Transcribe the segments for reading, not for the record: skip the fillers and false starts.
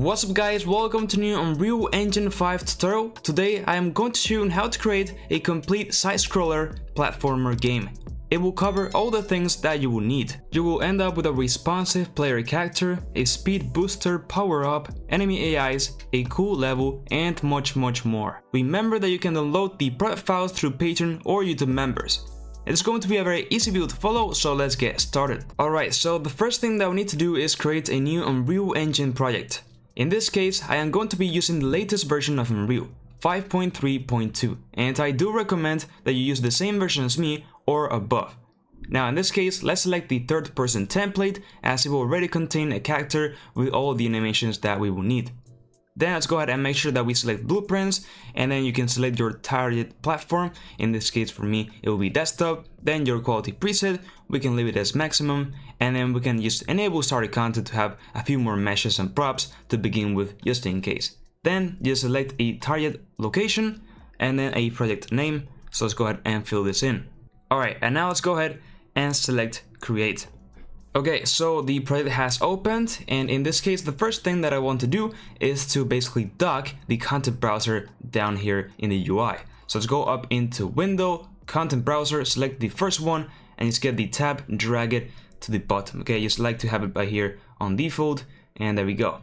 What's up guys, welcome to new Unreal Engine 5 tutorial. Today I am going to show you how to create a complete side-scroller platformer game. It will cover all the things that you will need. You will end up with a responsive player character, a speed booster power-up, enemy AIs, a cool level, and much more. Remember that you can download the product files through Patreon or YouTube members. It's going to be a very easy build to follow, so let's get started. Alright, so the first thing that we need to do is create a new Unreal Engine project. In this case, I am going to be using the latest version of Unreal, 5.3.2, and I do recommend that you use the same version as me or above. Now in this case, let's select the third person template as it will already contain a character with all the animations that we will need. Then let's go ahead and make sure that we select blueprints, and then you can select your target platform. In this case for me, it will be desktop, then your quality preset, we can leave it as maximum, and then we can just enable starter content to have a few more meshes and props to begin with just in case. Then just select a target location and then a project name, so let's go ahead and fill this in. Alright, and now let's go ahead and select create. Okay, so the project has opened, and in this case the first thing that I want to do is to basically dock the content browser down here in the UI. So let's go up into Window, Content Browser, select the first one, and just get the tab, drag it to the bottom. Okay, just like to have it by here on default, and there we go.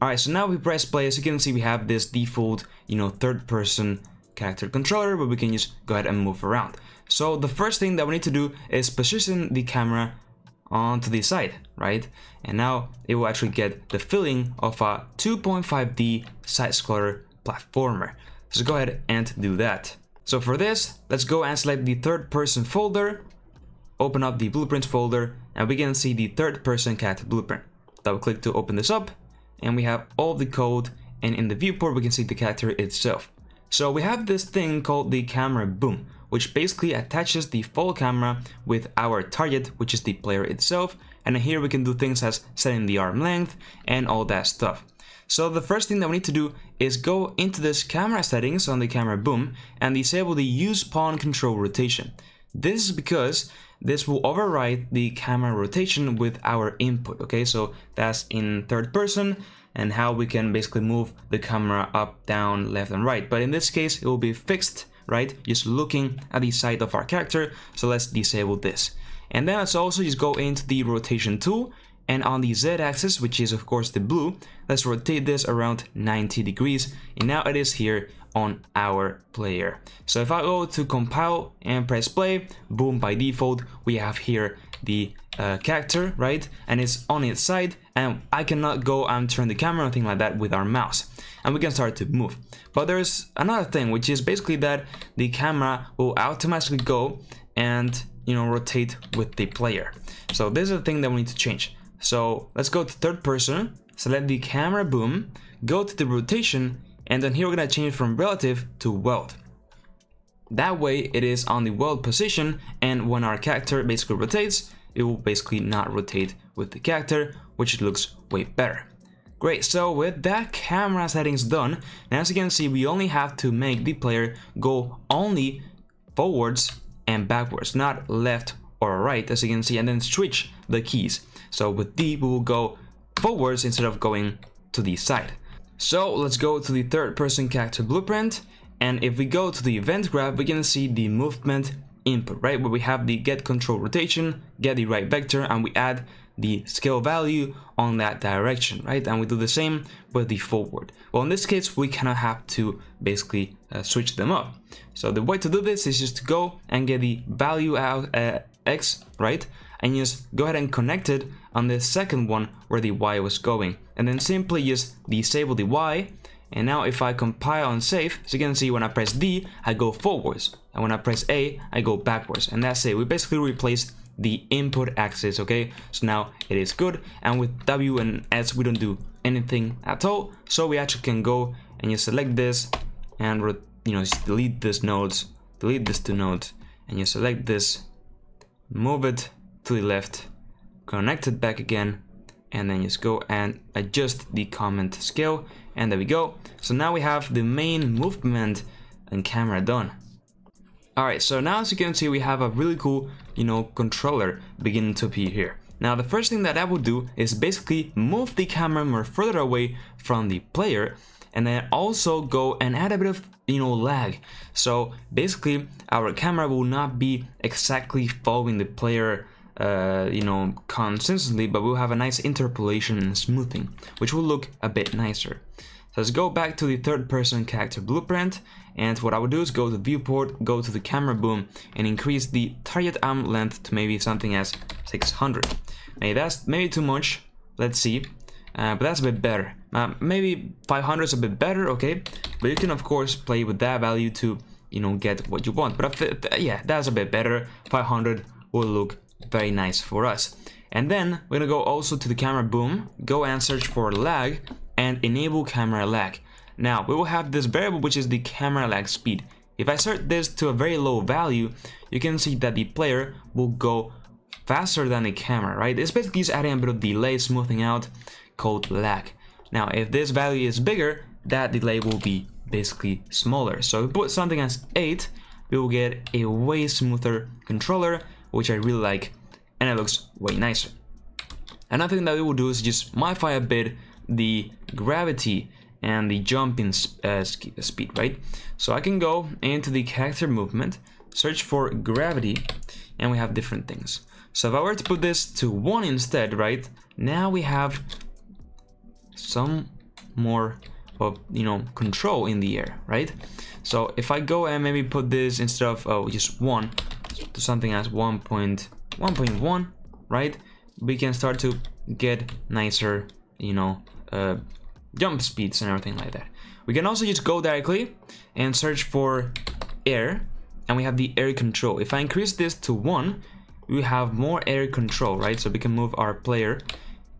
Alright, so now we press play. As you can see, we have this default, you know, third person character controller, but we can just go ahead and move around. So the first thing that we need to do is position the camera onto the side, right? And now it will actually get the feeling of a 2.5D side-scroller platformer. So go ahead and do that. So for this, let's go and select the third person folder, open up the blueprints folder, and we can see the third person character blueprint. Double click to open this up, and we have all the code, and in the viewport we can see the character itself. So we have this thing called the camera boom, which basically attaches the full camera with our target, which is the player itself, and here we can do things as setting the arm length and all that stuff. So the first thing that we need to do is go into this camera settings on the camera boom and disable the use pawn control rotation. This is because this will override the camera rotation with our input, okay? So that's in third person and how we can basically move the camera up, down, left and right, but in this case it will be fixed, right? Just looking at the side of our character. So let's disable this. And then let's also just go into the rotation tool, and on the Z-axis, which is of course the blue, let's rotate this around 90 degrees. And now it is here on our player. So if I go to compile and press play, boom, by default, we have here the character, right? And it's on its side, and I cannot go and turn the camera or anything like that with our mouse, and we can start to move. But there's another thing, which is basically that the camera will automatically go and, you know, rotate with the player. So this is the thing that we need to change. So let's go to third person, select the camera boom, go to the rotation, and then here we're gonna change from relative to world. That way it is on the world position, and when our character basically rotates, it will basically not rotate with the character, which looks way better. Great, so with that camera settings done, and as you can see, we only have to make the player go only forwards and backwards, not left or right, as you can see, and then switch the keys. So with D, we will go forwards instead of going to the side. So let's go to the third person character blueprint, and if we go to the event graph, we can see the movement input, right, where we have the get control rotation, get the right vector, and we add the scale value on that direction, right? And we do the same with the forward. Well, in this case we cannot have to basically switch them up. So the way to do this is just to go and get the value out x, right, and just go ahead and connect it on the second one where the y was going, and then simply just disable the y. And now if I compile and save, so you can see when I press D, I go forwards, and when I press A, I go backwards, and that's it. We basically replaced the input axis, okay? So now it is good, and with W and S we don't do anything at all, so we actually can go and just select this and, you know, just delete these nodes, delete these two nodes, and you select this, move it to the left, connect it back again, and then just go and adjust the comment scale, and there we go. So now we have the main movement and camera done. Alright, so now as you can see, we have a really cool, you know, controller beginning to appear here. Now the first thing that I will do is basically move the camera more further away from the player, and then also go and add a bit of, you know, lag. So basically our camera will not be exactly following the player you know, consistently, but we'll have a nice interpolation and smoothing, which will look a bit nicer. So let's go back to the third person character blueprint, and what I would do is go to viewport, go to the camera boom, and increase the target arm length to maybe something as 600. Maybe that's maybe too much, let's see, but that's a bit better. Maybe 500 is a bit better, okay, but you can of course play with that value to, you know, get what you want, but yeah, that's a bit better. 500 will look very nice for us. And then we're gonna go also to the camera boom, go and search for lag, and enable camera lag. Now we will have this variable which is the camera lag speed. If I set this to a very low value, you can see that the player will go faster than the camera, right? It's basically just adding a bit of delay, smoothing out, called lag. Now if this value is bigger, that delay will be basically smaller. So if we put something as 8, we will get a way smoother controller, which I really like, and it looks way nicer. Another thing that we will do is just modify a bit the gravity and the jumping speed, right? So I can go into the character movement, search for gravity, and we have different things. So if I were to put this to 1 instead, right, now we have some more of, you know, control in the air, right? So if I go and maybe put this instead of just 1 to something as 1.1, right, we can start to get nicer, you know, jump speeds and everything like that. We can also just go directly and search for air, and we have the air control. If I increase this to 1, we have more air control, right? So we can move our player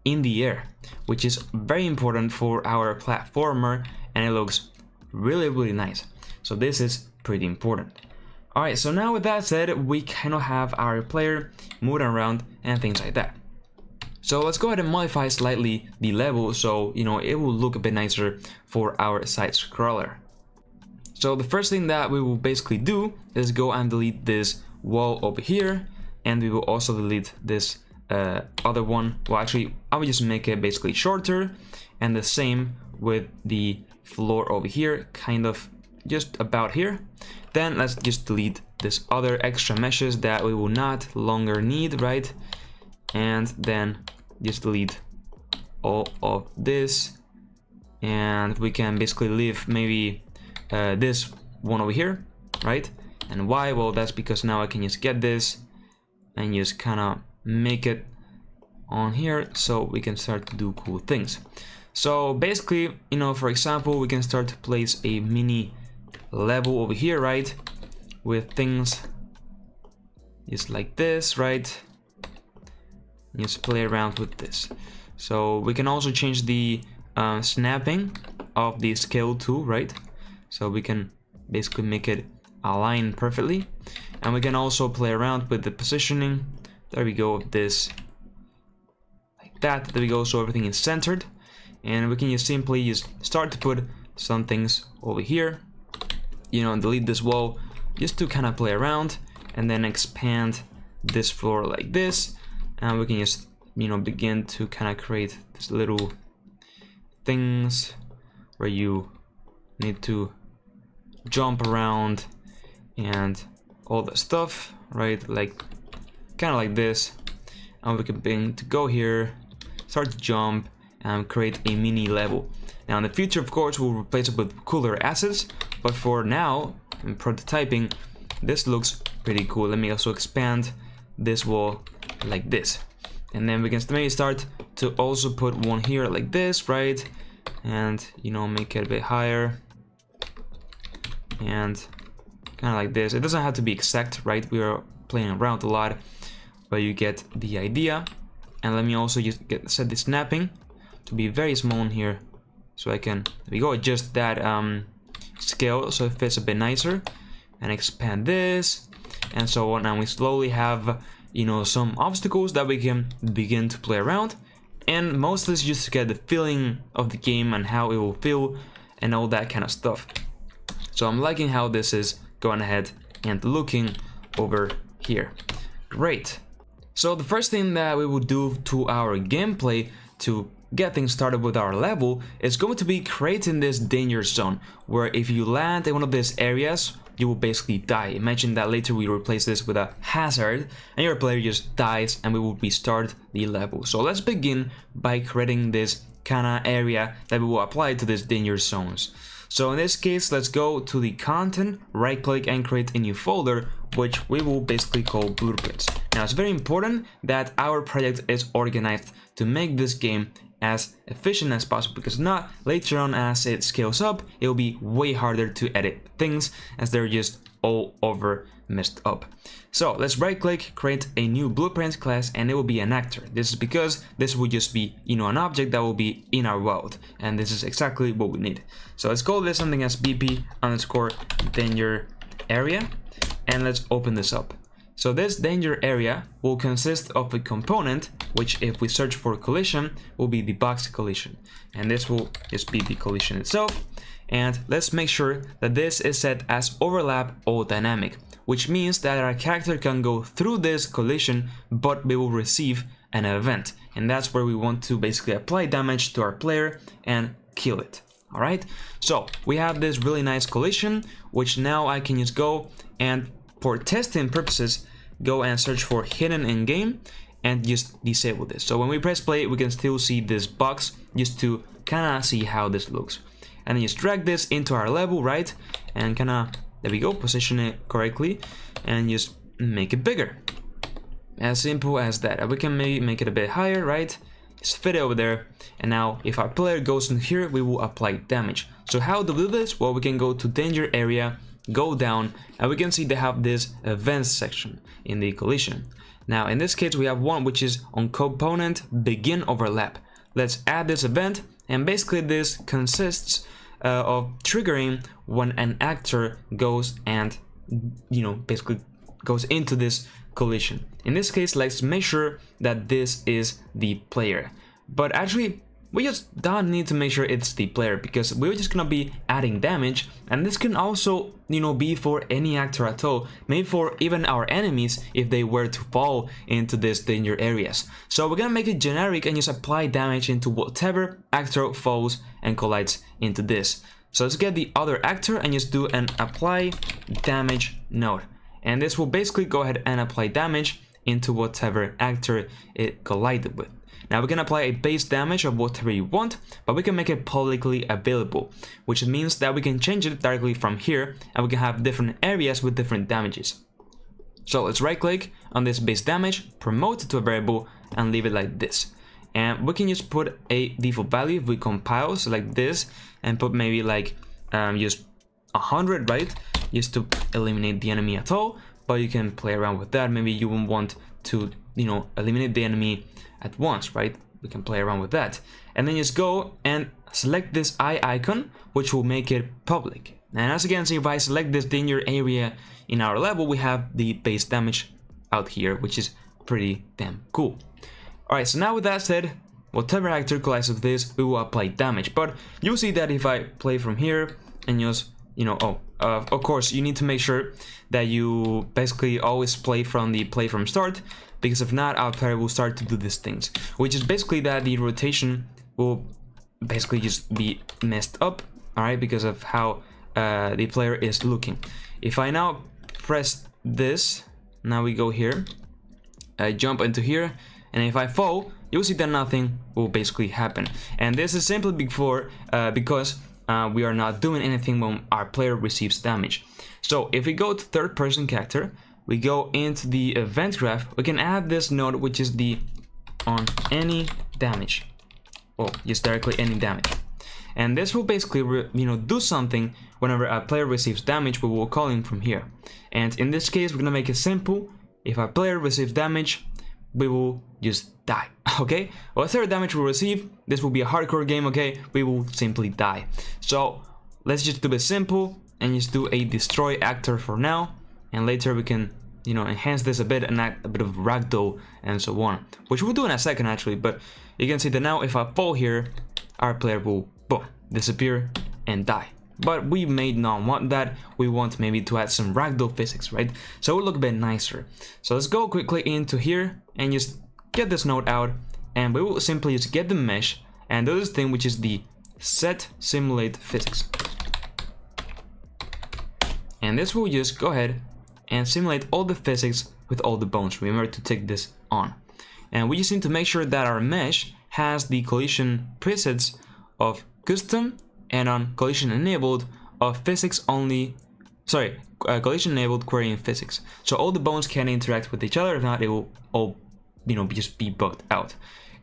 in the air, which is very important for our platformer, and it looks really, really nice. So this is pretty important. All right, so now with that said, we kind of have our player moving around and things like that. So let's go ahead and modify slightly the level, so, you know, it will look a bit nicer for our side scroller. So the first thing that we will basically do is go and delete this wall over here, and we will also delete this other one. Well, actually, I will just make it basically shorter, and the same with the floor over here, kind of just about here. Then let's just delete this other extra meshes that we will not longer need, right? And then just delete all of this, and we can basically leave maybe this one over here, right? And why? Well, that's because now I can just get this and just kind of make it on here, so we can start to do cool things. So basically, you know, for example, we can start to place a mini level over here, right, with things just like this, right? Just play around with this. So we can also change the snapping of the scale tool, right? So we can basically make it align perfectly, and we can also play around with the positioning. There we go, this like that. There we go. So everything is centered, and we can just simply just start to put some things over here, you know, and delete this wall just to kind of play around, and then expand this floor like this. And we can just, you know, begin to kind of create these little things where you need to jump around and all the stuff, right? Like kind of like this. And we can begin to go here, start to jump, and create a mini level. Now in the future, of course, we'll replace it with cooler assets, but for now in prototyping, this looks pretty cool. Let me also expand this wall like this, and then we can maybe start to also put one here like this, right? And, you know, make it a bit higher and kind of like this. It doesn't have to be exact, right? We are playing around a lot, but you get the idea. And let me also just set the snapping to be very small in here, so I can, we go, adjust that scale so it fits a bit nicer, and expand this and so on. And we slowly have, you know, some obstacles that we can begin to play around, and mostly it's just to get the feeling of the game and how it will feel and all that kind of stuff. So I'm liking how this is going ahead and looking over here. Great. So the first thing that we will do to our gameplay to getting started with our level is going to be creating this danger zone, where if you land in one of these areas, you will basically die. Imagine that later we replace this with a hazard and your player just dies and we will restart the level. So let's begin by creating this kind of area that we will apply to these danger zones. So in this case, let's go to the content, right click and create a new folder, which we will basically call blueprints. Now it's very important that our project is organized to make this game as efficient as possible, because not later on as it scales up, it'll be way harder to edit things as they're just all over messed up. So let's right click, create a new blueprint class, and it will be an actor. This is because this will just be, you know, an object that will be in our world, and this is exactly what we need. So let's call this something as BP_DangerArea, and let's open this up. So this danger area will consist of a component, which if we search for collision, will be the box collision. And this will just be the collision itself. And let's make sure that this is set as overlap or dynamic, which means that our character can go through this collision, but we will receive an event. And that's where we want to basically apply damage to our player and kill it. All right. So we have this really nice collision, which now I can just go and, for testing purposes, go and search for hidden in game and just disable this. So when we press play, we can still see this box just to kind of see how this looks. And then just drag this into our level, right? And kind of, there we go, position it correctly and just make it bigger. As simple as that. We can maybe make it a bit higher, right? Just fit it over there. And now if our player goes in here, we will apply damage. So how do we do this? Well, we can go to danger area, go down, and we can see they have this events section in the collision. Now in this case we have one which is on component begin overlap. Let's add this event, and basically this consists of triggering when an actor goes and, you know, basically goes into this collision. In this case, let's make sure that this is the player, but actually we just don't need to make sure it's the player, because we're just gonna be adding damage, and this can also, you know, be for any actor at all, maybe for even our enemies if they were to fall into these danger areas. So we're gonna make it generic and just apply damage into whatever actor falls and collides into this. So let's get the other actor and just do an apply damage node, and this will basically go ahead and apply damage into whatever actor it collided with. Now we can apply a base damage of whatever you want, but we can make it publicly available, which means that we can change it directly from here, and we can have different areas with different damages. So let's right click on this base damage, promote it to a variable, and leave it like this. And we can just put a default value if we compile, so like this, and put maybe like just 100, right? Just to eliminate the enemy at all, but you can play around with that. Maybe you won't want to, you know, eliminate the enemy at once, right? We can play around with that. And then just go and select this eye icon, which will make it public. And as you can see, if I select this danger area in our level, we have the base damage out here, which is pretty damn cool. All right, so now with that said, whatever actor collides with this, we will apply damage. But you'll see that if I play from here and just, you know, of course, you need to make sure that you basically always play from start, because if not, our player will start to do these things, which is basically that the rotation will basically just be messed up, all right, because of how the player is looking. If I now press this, now we go here, I jump into here, and if I fall, you'll see that nothing will basically happen. And this is simply because we are not doing anything when our player receives damage. So if we go to third person character, we go into the event graph, we can add this node, which is the on any damage, or just directly any damage. And this will basically, you know, do something whenever a player receives damage, we will call him from here. And in this case, we're gonna make it simple. If a player receives damage, we will just die, okay? Whatever damage we receive, this will be a hardcore game, okay? We will simply die. So let's just do it simple and just do a destroy actor for now. And later we can, you know, enhance this a bit and add a bit of ragdoll and so on, which we'll do in a second actually. But you can see that now if I fall here, our player will, boom, disappear and die. But we may not want that. We want maybe to add some ragdoll physics, right? So it will look a bit nicer. So let's go quickly into here and just get this node out, and we will simply just get the mesh And the other thing, which is the set simulate physics. And this will just go ahead and simulate all the physics with all the bones. Remember to tick this on. And we just need to make sure that our mesh has the collision presets of custom and on collision enabled of physics only, sorry, collision enabled query and physics. So all the bones can interact with each other. If not, it will all, you know, just be bugged out.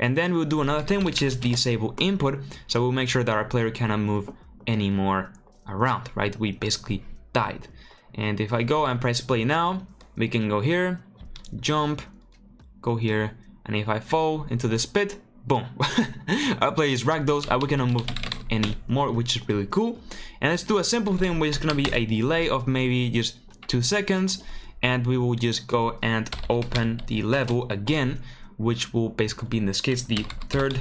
And then we'll do another thing, which is disable input. So we'll make sure that our player cannot move anymore around, right? We basically died. And if I go and press play now, we can go here, jump, go here, and if I fall into the pit, boom. Our player is ragdolls and we cannot move anymore, which is really cool. And let's do a simple thing, which is gonna be a delay of maybe just 2 seconds, and we will just go and open the level again, which will basically be, in this case, the third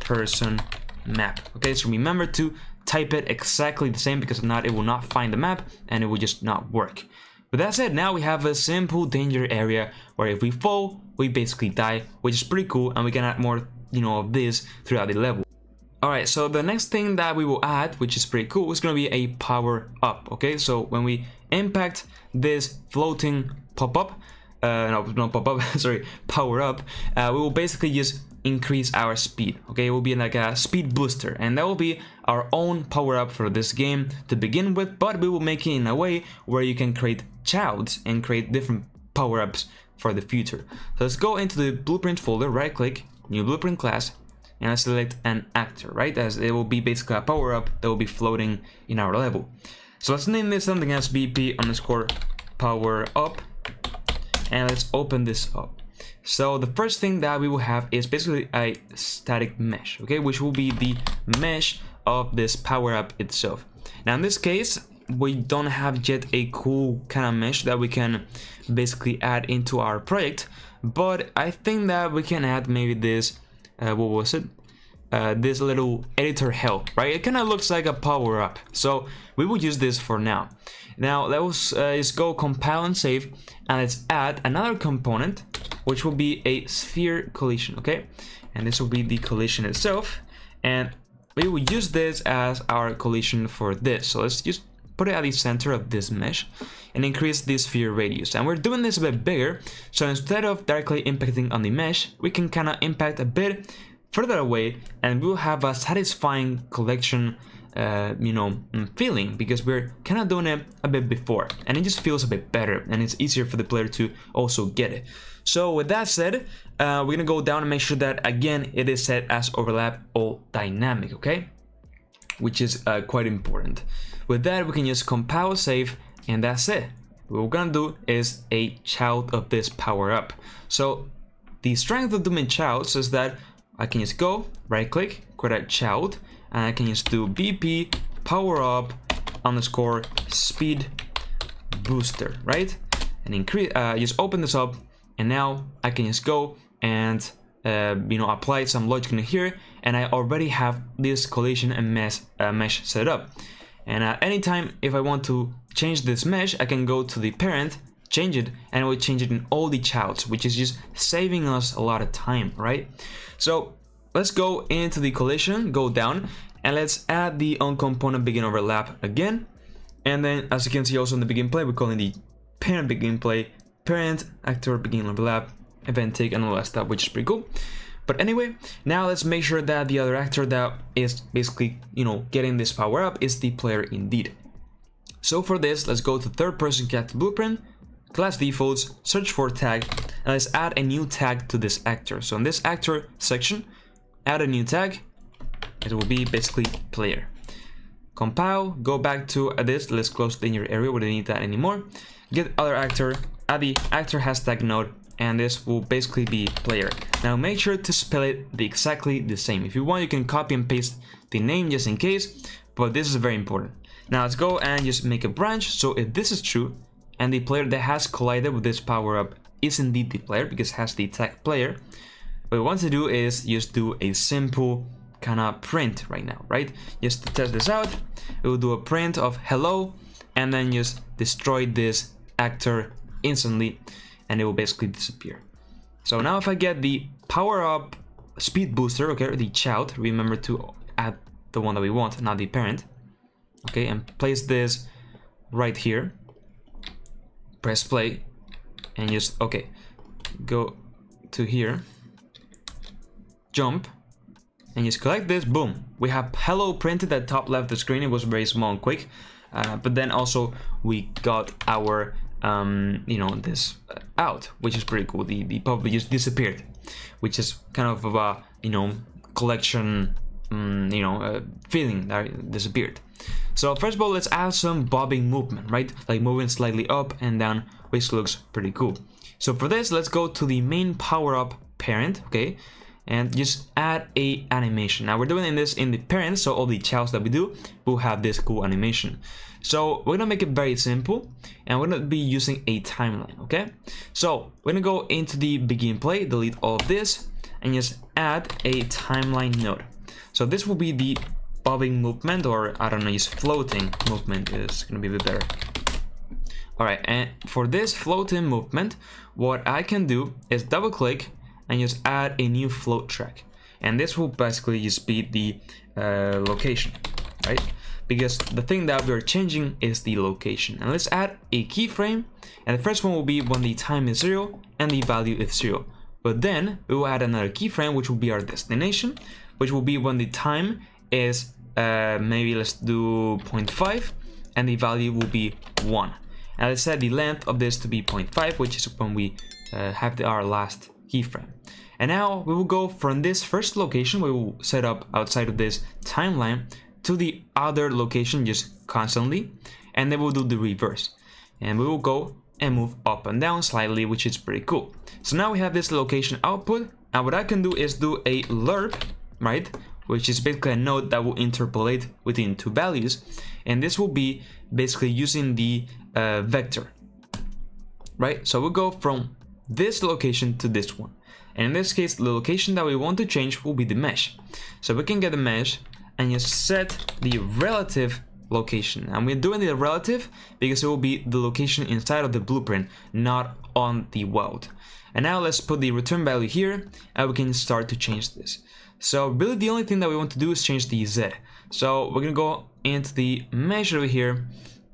person map. Okay, so remember to type it exactly the same, because if not, it will not find the map and it will just not work. But that's it. Now we have a simple danger area where if we fall, we basically die, which is pretty cool, and we can add more, you know, of this throughout the level. Alright, so the next thing that we will add, which is pretty cool, is gonna be a power up. Okay, so when we impact this floating pop-up, power up, we will basically just increase our speed. Okay, it will be like a speed booster, and that will be our own power up for this game to begin with, but we will make it in a way where you can create childs and create different power ups for the future. So let's go into the blueprint folder, right click, new blueprint class, and I select an actor, right, as it will be basically a power up that will be floating in our level. So let's name this something as BP_PowerUp, and let's open this up. So the first thing that we will have is basically a static mesh, okay, which will be the mesh of this power up itself. Now in this case, we don't have yet a cool kind of mesh that we can basically add into our project, but I think that we can add maybe this, this little editor help, right? It kind of looks like a power up, so we will use this for now. Now let's just go compile and save, and let's add another component, which will be a sphere collision, okay? And this will be the collision itself, and we will use this as our collision for this. So let's just put it at the center of this mesh and increase the sphere radius. And we're doing this a bit bigger, so instead of directly impacting on the mesh, we can kind of impact a bit further away, and we'll have a satisfying collection, you know, feeling, because we're kind of doing it a bit before, and it just feels a bit better, and it's easier for the player to also get it. So with that said, we're gonna go down and make sure that again it is set as overlap all dynamic, okay, which is quite important. With that, we can just compile, save, and that's it. What we're gonna do is a child of this power up. So the strength of doing childs is that I can just go right click, create a child, and I can just do BP_PowerUp_SpeedBooster, right? And increase, just open this up, and now I can just go and you know, apply some logic in here, and I already have this collision and mesh set up. And at any time, if I want to change this mesh, I can go to the parent, change it, and it will change it in all the childs, which is just saving us a lot of time, right? So let's go into the collision, go down, and let's add the on component begin overlap again. And then, as you can see also in the begin play, we're calling the parent begin play, parent actor begin overlap, event tick, and all that stuff, which is pretty cool. But anyway, now let's make sure that the other actor that is basically, you know, getting this power up is the player indeed. So for this, let's go to third person character blueprint, class defaults, search for tag, and let's add a new tag to this actor. So in this actor section, add a new tag. It will be basically player. Compile, go back to this, let's close the danger area, we don't need that anymore. Get other actor, add the actor hashtag node, and this will basically be player. Now make sure to spell it exactly the same. If you want, you can copy and paste the name just in case, but this is very important. Now let's go and just make a branch, so if this is true, and the player that has collided with this power-up is indeed the player, because it has the tag player, what we want to do is just do a simple kind of print right now, right? Just to test this out, it will do a print of hello, and then just destroy this actor instantly, and it will basically disappear. So now if I get the power-up speed booster, okay, the child, remember to add the one that we want, not the parent, okay, and place this right here, press play, and just, okay, go to here, jump, and just collect this, boom, we have hello printed at top left of the screen. It was very small and quick, but then also we got our, you know, this out, which is pretty cool. The puppet just disappeared, which is kind of a, you know, collection, you know, feeling that it disappeared. So first of all, let's add some bobbing movement, right? Like moving slightly up and down, which looks pretty cool. So for this, let's go to the main power-up parent, okay? And just add a animation. Now we're doing this in the parents, so all the childs that we do will have this cool animation. So we're gonna make it very simple, and we're gonna be using a timeline, okay? So we're gonna go into the begin play, delete all of this, and just add a timeline node. So this will be the bobbing movement, or I don't know, just floating movement is gonna be a bit better. All right, and for this floating movement, what I can do is double click and just add a new float track, and this will basically just be the location, right? Because the thing that we're changing is the location. And let's add a keyframe, and the first one will be when the time is 0 and the value is 0. But then we will add another keyframe, which will be our destination, which will be when the time is maybe let's do 0.5, and the value will be 1. And let's set the length of this to be 0.5, which is when we have our last keyframe. And now we will go from this first location we will set up outside of this timeline to the other location just constantly, and then we'll do the reverse, and we will go and move up and down slightly, which is pretty cool. So now we have this location output, and what I can do is do a lerp, right, which is basically a node that will interpolate within two values, and this will be basically using the vector, right? So we'll go from this location to this one, and in this case the location that we want to change will be the mesh. So we can get the mesh and just set the relative location, and we're doing the relative because it will be the location inside of the blueprint, not on the world. And now let's put the return value here, and we can start to change this. So really the only thing that we want to do is change the Z. So we're gonna go into the mesh over here,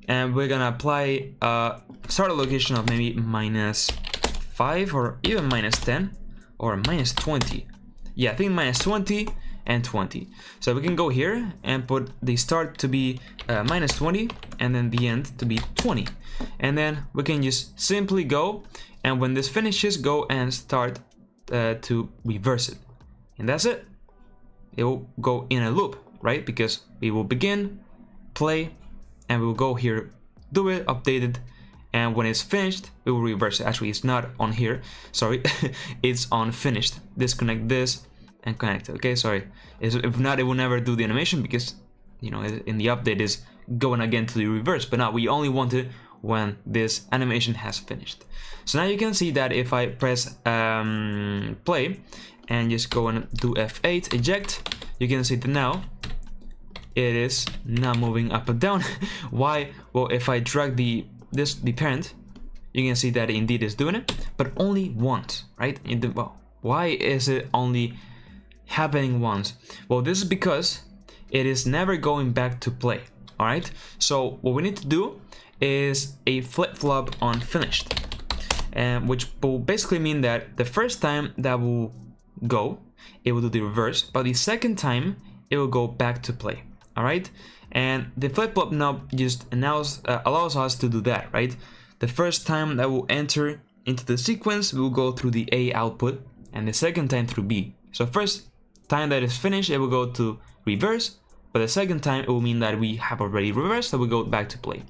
and we're gonna apply a start location of maybe -5 or even -10 or -20. Yeah, I think -20 and 20. So we can go here and put the start to be -20, and then the end to be 20. And then we can just simply go, and when this finishes, go and start to reverse it. And that's it. It will go in a loop, right? Because we will begin, play, and we will go here, do it, update it. And when it's finished, we will reverse it. Actually, it's not on here, sorry, it's on finished. Disconnect this and connect it, okay, sorry. If not, it will never do the animation because, you know, in the update is going again to the reverse, but now we only want it when this animation has finished. So now you can see that if I press play and just go and do F8, eject, you can see that now it is not moving up and down. Why? Well, if I drag the parent, you can see that indeed is doing it, but only once, right? Well, why is it only happening once? Well, this is because it is never going back to play, all right? So what we need to do is a flip-flop on finished, and which will basically mean that the first time that will go, it will do the reverse, but the second time it will go back to play, all right? And the flip-flop knob just allows us to do that, right? The first time that will enter into the sequence, we will go through the A output, and the second time through B. So first time that is finished, it will go to reverse, but the second time it will mean that we have already reversed, so we go back to play.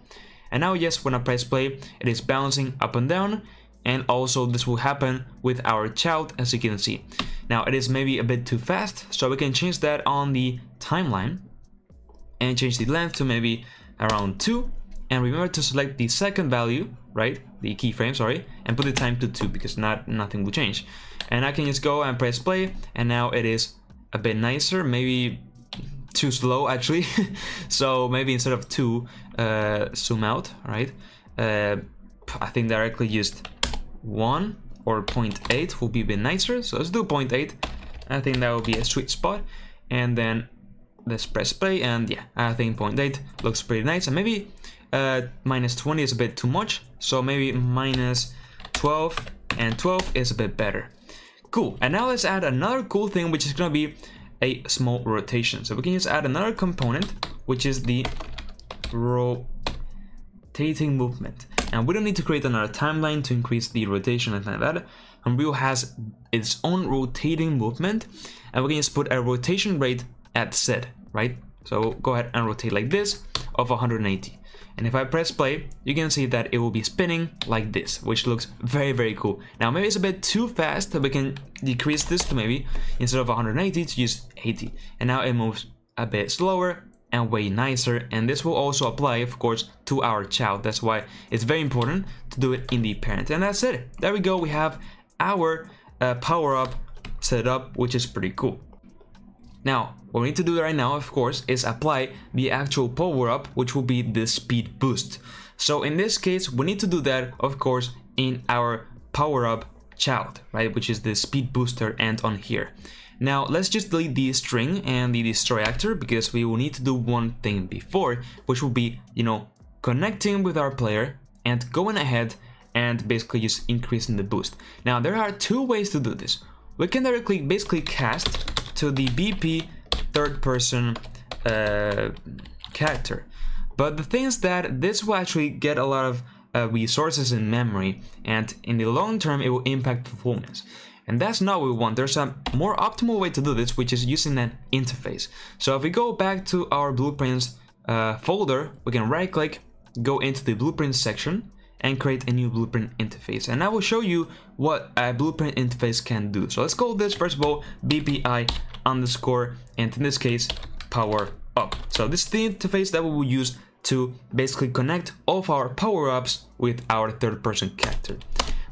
And now, yes, when I press play, it is bouncing up and down, and also this will happen with our child, as you can see. Now, it is maybe a bit too fast, so we can change that on the timeline, and change the length to maybe around 2, and remember to select the second value, right, the keyframe, sorry, and put the time to 2 because nothing will change. And I can just go and press play, and now it is a bit nicer, maybe too slow actually. So maybe instead of 2, zoom out, right? I think directly just 1 or 0.8 will be a bit nicer, so let's do 0.8, I think that would be a sweet spot. And then let's press play, and yeah, I think 0.8 looks pretty nice. And maybe minus 20 is a bit too much, so maybe minus 12 and 12 is a bit better. Cool. And now let's add another cool thing, which is gonna be a small rotation. So we can just add another component, which is the rotating movement. And we don't need to create another timeline to increase the rotation and like that. Unreal has its own rotating movement, and we can just put a rotation rate at set, right? So go ahead and rotate like this of 180. And if I press play, you can see that it will be spinning like this, which looks very, very cool. Now, maybe it's a bit too fast, so we can decrease this to maybe, instead of 180, to just 80. And now it moves a bit slower and way nicer. And this will also apply, of course, to our child. That's why it's very important to do it in the parent. And that's it. There we go. We have our power-up set up, which is pretty cool. Now, what we need to do right now, of course, is apply the actual power-up, which will be the speed boost. So in this case, we need to do that, of course, in our power-up child, right, which is the speed booster and on here. Now, let's just delete the string and the destroy actor, because we will need to do one thing before, which will be, you know, connecting with our player and going ahead and basically just increasing the boost. Now, there are two ways to do this. We can directly basically cast to the BP third person character. But the thing is that this will actually get a lot of resources in memory, and in the long term, it will impact performance. And that's not what we want. There's a more optimal way to do this, which is using an interface. So if we go back to our blueprints folder, we can right click, go into the blueprints section, and create a new blueprint interface. And I will show you what a blueprint interface can do. So let's call this, first of all, BPI underscore, and in this case, power up. So this is the interface that we will use to basically connect all of our power-ups with our third-person character.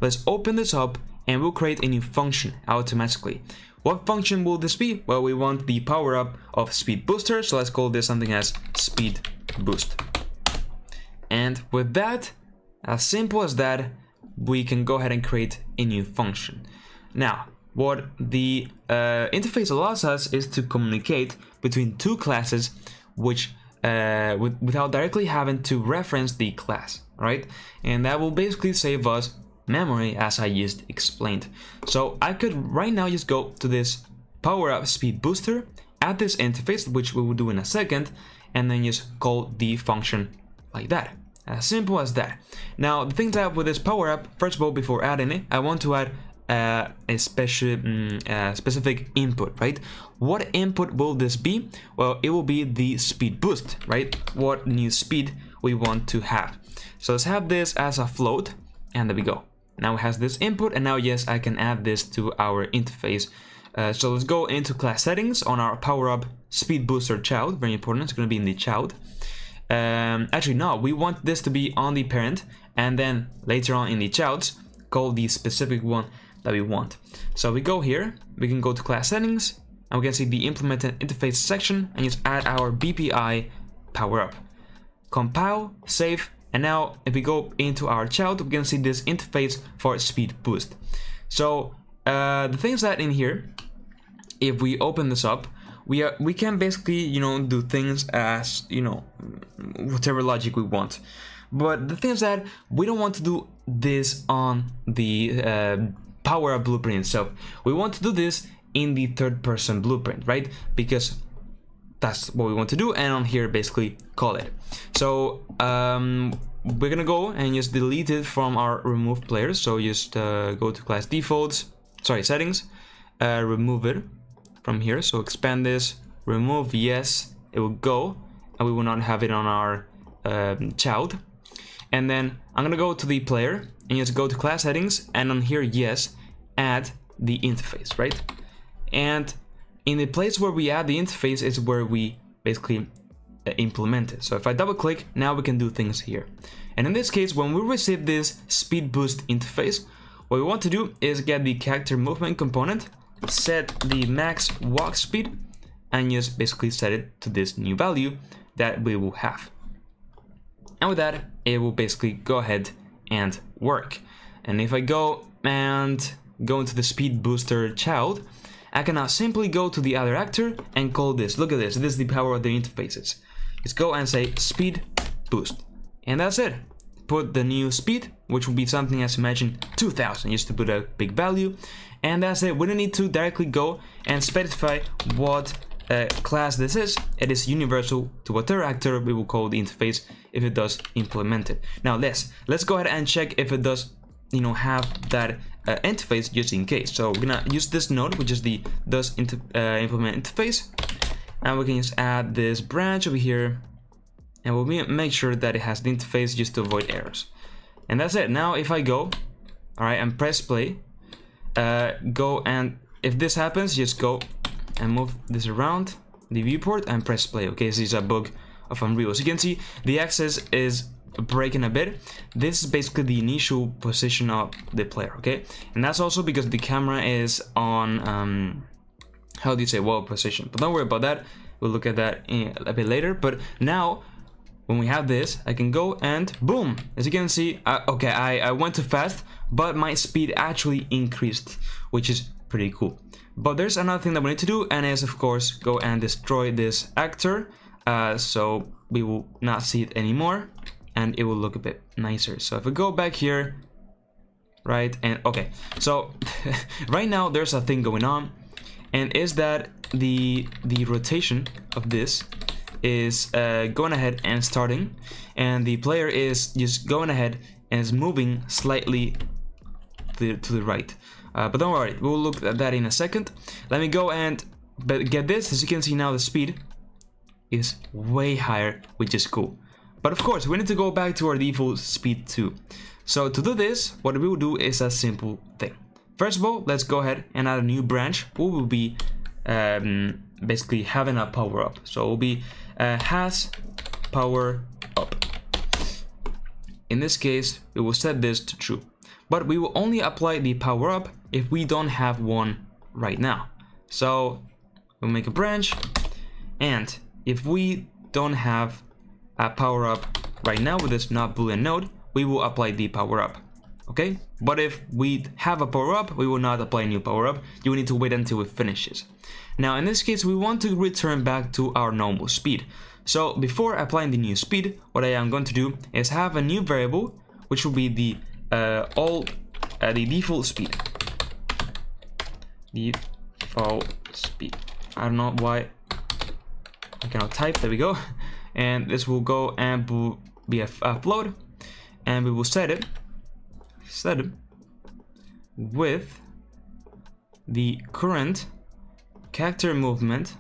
Let's open this up, and we'll create a new function automatically. What function will this be? Well, we want the power-up of speed booster, so let's call this something as speed boost. And with that, as simple as that, we can go ahead and create a new function. Now, what the interface allows us is to communicate between two classes, which without directly having to reference the class, right? And that will basically save us memory, as I just explained. So I could right now just go to this power up speed booster at this interface, which we will do in a second, and then just call the function like that. As simple as that. Now, the thing that with this power-up, first of all, before adding it, I want to add a specific input, right? What input will this be? Well, it will be the speed boost, right? What new speed we want to have. So let's have this as a float, and there we go. Now it has this input, and now, yes, I can add this to our interface. So let's go into class settings on our power-up speed booster child. Very important, it's going to be in the child. Actually, no, we want this to be on the parent, and then later on in the childs, call the specific one that we want. So we go here, we can go to class settings, and we can see the implemented interface section, and just add our BPI power up. Compile, save, and now if we go into our child, we can see this interface for speed boost. So the things that in here, if we open this up, we can basically, you know, do things as, you know, whatever logic we want. But the thing is that we don't want to do this on the power-up blueprint itself. We want to do this in the third-person blueprint, right? Because that's what we want to do, and on here basically call it. So we're gonna go and just delete it from our remove players. So just go to class defaults, sorry, settings, remove it from here. So expand this, remove, yes, it will go, and we will not have it on our child. And then I'm gonna go to the player and just go to class settings, and on here, yes, add the interface, right? And in the place where we add the interface is where we basically implement it. So if I double click, now we can do things here. And in this case, when we receive this speed boost interface, what we want to do is get the character movement component, set the max walk speed, and just basically set it to this new value that we will have. And with that, it will basically go ahead and work. And if I go and go into the speed booster child, I can now simply go to the other actor and call this. Look at this. This is the power of the interfaces. Let's go and say speed boost. And that's it. Put the new speed, which will be something as imagine 2000, just to put a big value. And that's it. We don't need to directly go and specify what class this is. It is universal to whatever actor we will call the interface if it does implement it. Now let's go ahead and check if it does, you know, have that interface just in case. So we're gonna use this node, which is the does implement interface, and we can just add this branch over here, and we'll make sure that it has the interface just to avoid errors. And that's it. Now if I go, all right, and press play, go, and if this happens, just go and move this around the viewport and press play. Okay, so this is a bug of Unreal. As you can see, the axis is breaking a bit. This is basically the initial position of the player, okay? And that's also because the camera is on, how do you say, well position. But don't worry about that. We'll look at that a bit later. But now, when we have this, I can go and boom! As you can see, I went too fast, but my speed actually increased, which is pretty cool. But there's another thing that we need to do, and is, of course, go and destroy this actor, so we will not see it anymore, and it will look a bit nicer. So if we go back here, right, and okay, so right now there's a thing going on, and is that the rotation of this is going ahead and starting, and the player is just going ahead and is moving slightly to the right. But don't worry, we'll look at that in a second. Let me go and get this. As you can see now, the speed is way higher, which is cool. But of course, we need to go back to our default speed too. So to do this, what we will do is a simple thing. First of all, let's go ahead and add a new branch. We will be basically having a power up. So it will be has power up. In this case, we will set this to true. But we will only apply the power up if we don't have one right now. So we'll make a branch, and if we don't have a power up right now with this not boolean node, we will apply the power up. Okay, but if we have a power up, we will not apply new power up. You will need to wait until it finishes. Now in this case, we want to return back to our normal speed. So before applying the new speed, what I am going to do is have a new variable, which will be the the default speed. I don't know why I cannot type. There we go. And this will go and be a float, and we will set it with the current character movement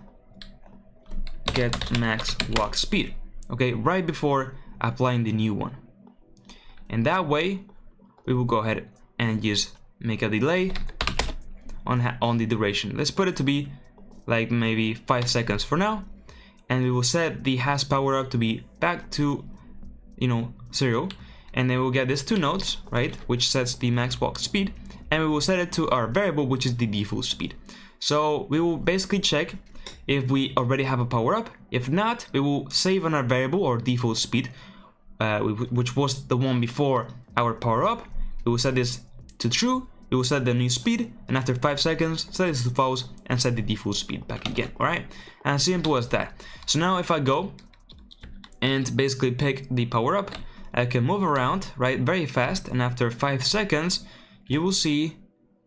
get max walk speed. Okay, right before applying the new one, and that way, we will go ahead and just make a delay on the duration. Let's put it to be like maybe 5 seconds for now, and we will set the has power up to be back to, you know, 0, and then we'll get these two nodes, right, which sets the max walk speed, and we will set it to our variable, which is the default speed. So we will basically check if we already have a power up. If not, we will save on our variable or default speed, which was the one before our power up. We will set this to true, we will set the new speed, and after 5 seconds, set this to false, and set the default speed back again, alright? As simple as that. So now if I go and basically pick the power up, I can move around, right, very fast, and after 5 seconds, you will see,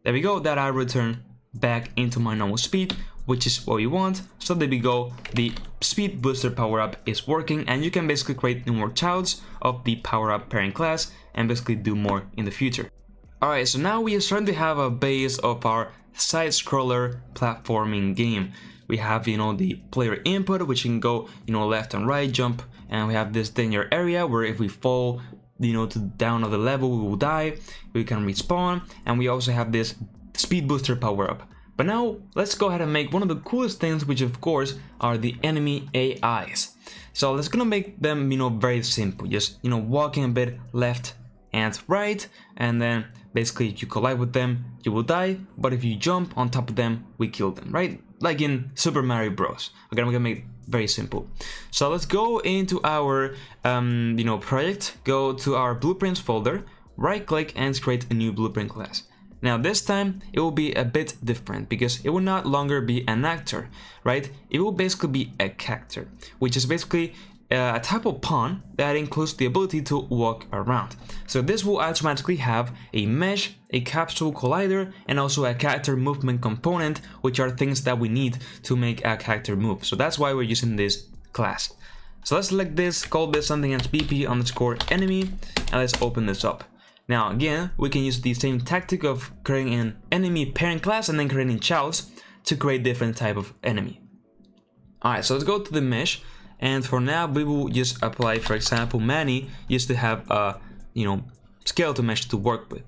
there we go, that I return back into my normal speed, which is what we want. So there we go, the speed booster power up is working, and you can basically create more childs of the power up parent class, and basically do more in the future. Alright, so now we are starting to have a base of our side-scroller platforming game. We have, you know, the player input, which can go, you know, left and right, jump, and we have this danger area where if we fall, you know, to down of the level, we will die, we can respawn, and we also have this speed booster power-up. But now, let's go ahead and make one of the coolest things, which of course are the enemy AIs. So let's gonna make them, you know, very simple, just, you know, walking a bit left and right, and then basically if you collide with them, you will die, but if you jump on top of them, we kill them, right? Like in Super Mario Bros. Okay, I'm gonna make it very simple. So let's go into our, you know, project, go to our blueprints folder, right click and create a new blueprint class. Now this time it will be a bit different because it will not longer be an actor, right? It will basically be a character, which is basically a type of pawn that includes the ability to walk around. So this will automatically have a mesh, a capsule collider, and also a character movement component, which are things that we need to make a character move. So that's why we're using this class. So let's select this, call this something as BP_enemy, and let's open this up. Now again, we can use the same tactic of creating an enemy parent class and then creating childs to create different type of enemy. Alright, so let's go to the mesh, and for now we will just apply, for example, Manny used to have a, you know, skeleton mesh to work with.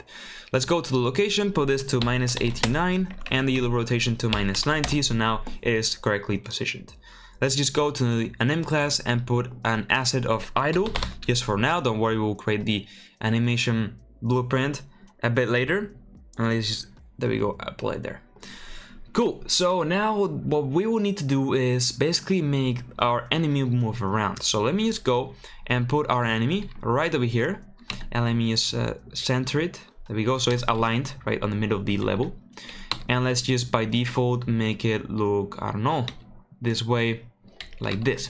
Let's go to the location, put this to -89 and the rotation to -90, so now it is correctly positioned. Let's just go to an anim class and put an asset of idle, just for now. Don't worry, we'll create the animation blueprint a bit later. And let's just, there we go, apply there. Cool, so now what we will need to do is basically make our enemy move around. So let me just go and put our enemy right over here. And let me just center it. There we go, so it's aligned right on the middle of the level. And let's just by default make it look, I don't know, this way, like this.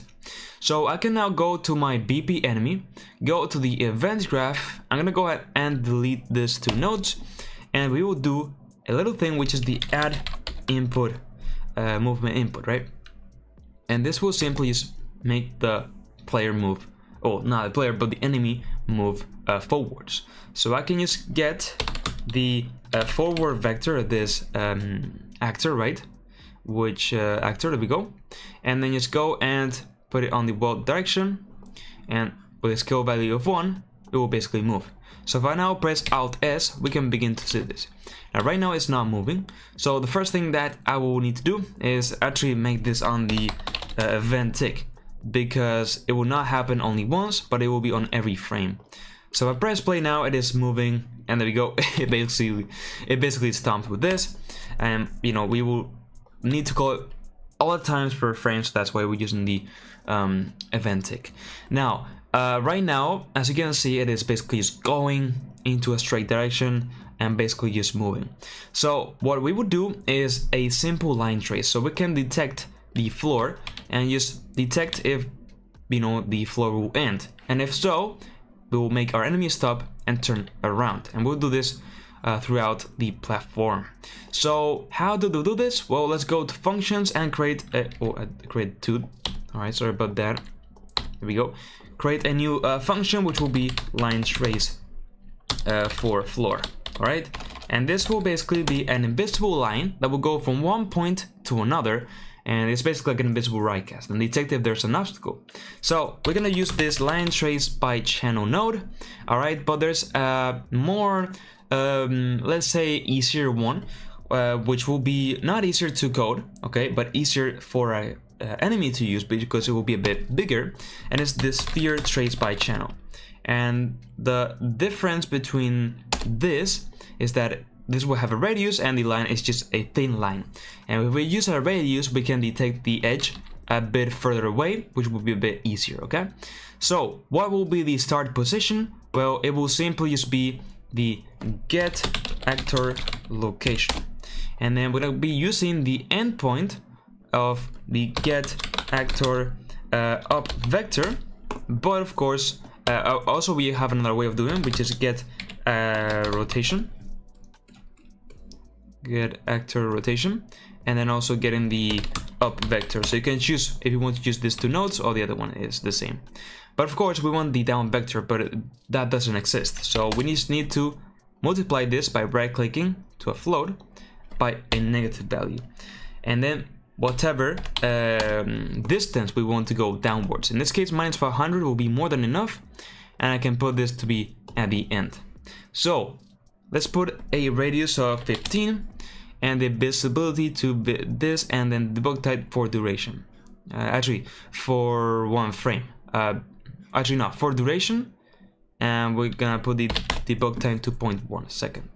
So I can now go to my BP enemy, go to the event graph. I'm gonna go ahead and delete these two nodes, and we will do a little thing which is the add input movement input, right? And this will simply just make the player move, oh, not the player, but the enemy move forwards. So I can just get the forward vector of this actor, right? Which actor, there we go, and then just go and put it on the world direction, and with a scale value of 1 it will basically move. So if I now press Alt S, we can begin to see this. Now right now it's not moving, so the first thing that I will need to do is actually make this on the event tick, because it will not happen only once, but it will be on every frame. So if I press play now, it is moving, and there we go. it basically stomped with this, and you know, we will need to call it all the times per frame, so that's why we're using the event tick. Now right now, as you can see, it is basically just going into a straight direction and basically just moving. So what we would do is a simple line trace, so we can detect the floor and just detect if, you know, the floor will end, and if so, we will make our enemy stop and turn around, and we'll do this throughout the platform. So how do we do this? Well, let's go to functions and create a, create two. All right, sorry about that. There we go. Create a new function which will be line trace for floor. All right, and this will basically be an invisible line that will go from one point to another, and it's basically like an invisible rightcast and detect if there's an obstacle. So we're gonna use this line trace by channel node. All right, but there's more. Let's say easier one, which will be not easier to code, okay, but easier for an enemy to use because it will be a bit bigger, and it's this sphere trace by channel. And the difference between this is that this will have a radius and the line is just a thin line. And if we use a radius, we can detect the edge a bit further away, which will be a bit easier, okay? So what will be the start position? Well, it will simply just be the get actor location, and then we're gonna be using the endpoint of the get actor up vector. But of course, also we have another way of doing it, which is get rotation, get actor rotation, and then also getting the up vector. So you can choose if you want to use these two nodes or the other one is the same. But of course we want the down vector, but that doesn't exist. So we just need to multiply this by right clicking to a float by a negative value. And then whatever distance we want to go downwards. In this case, -500 will be more than enough. And I can put this to be at the end. So let's put a radius of 15 and the visibility to this, and then debug type for duration. Actually, for one frame. Actually not, for duration, and we're gonna put the debug time to 0.1 second.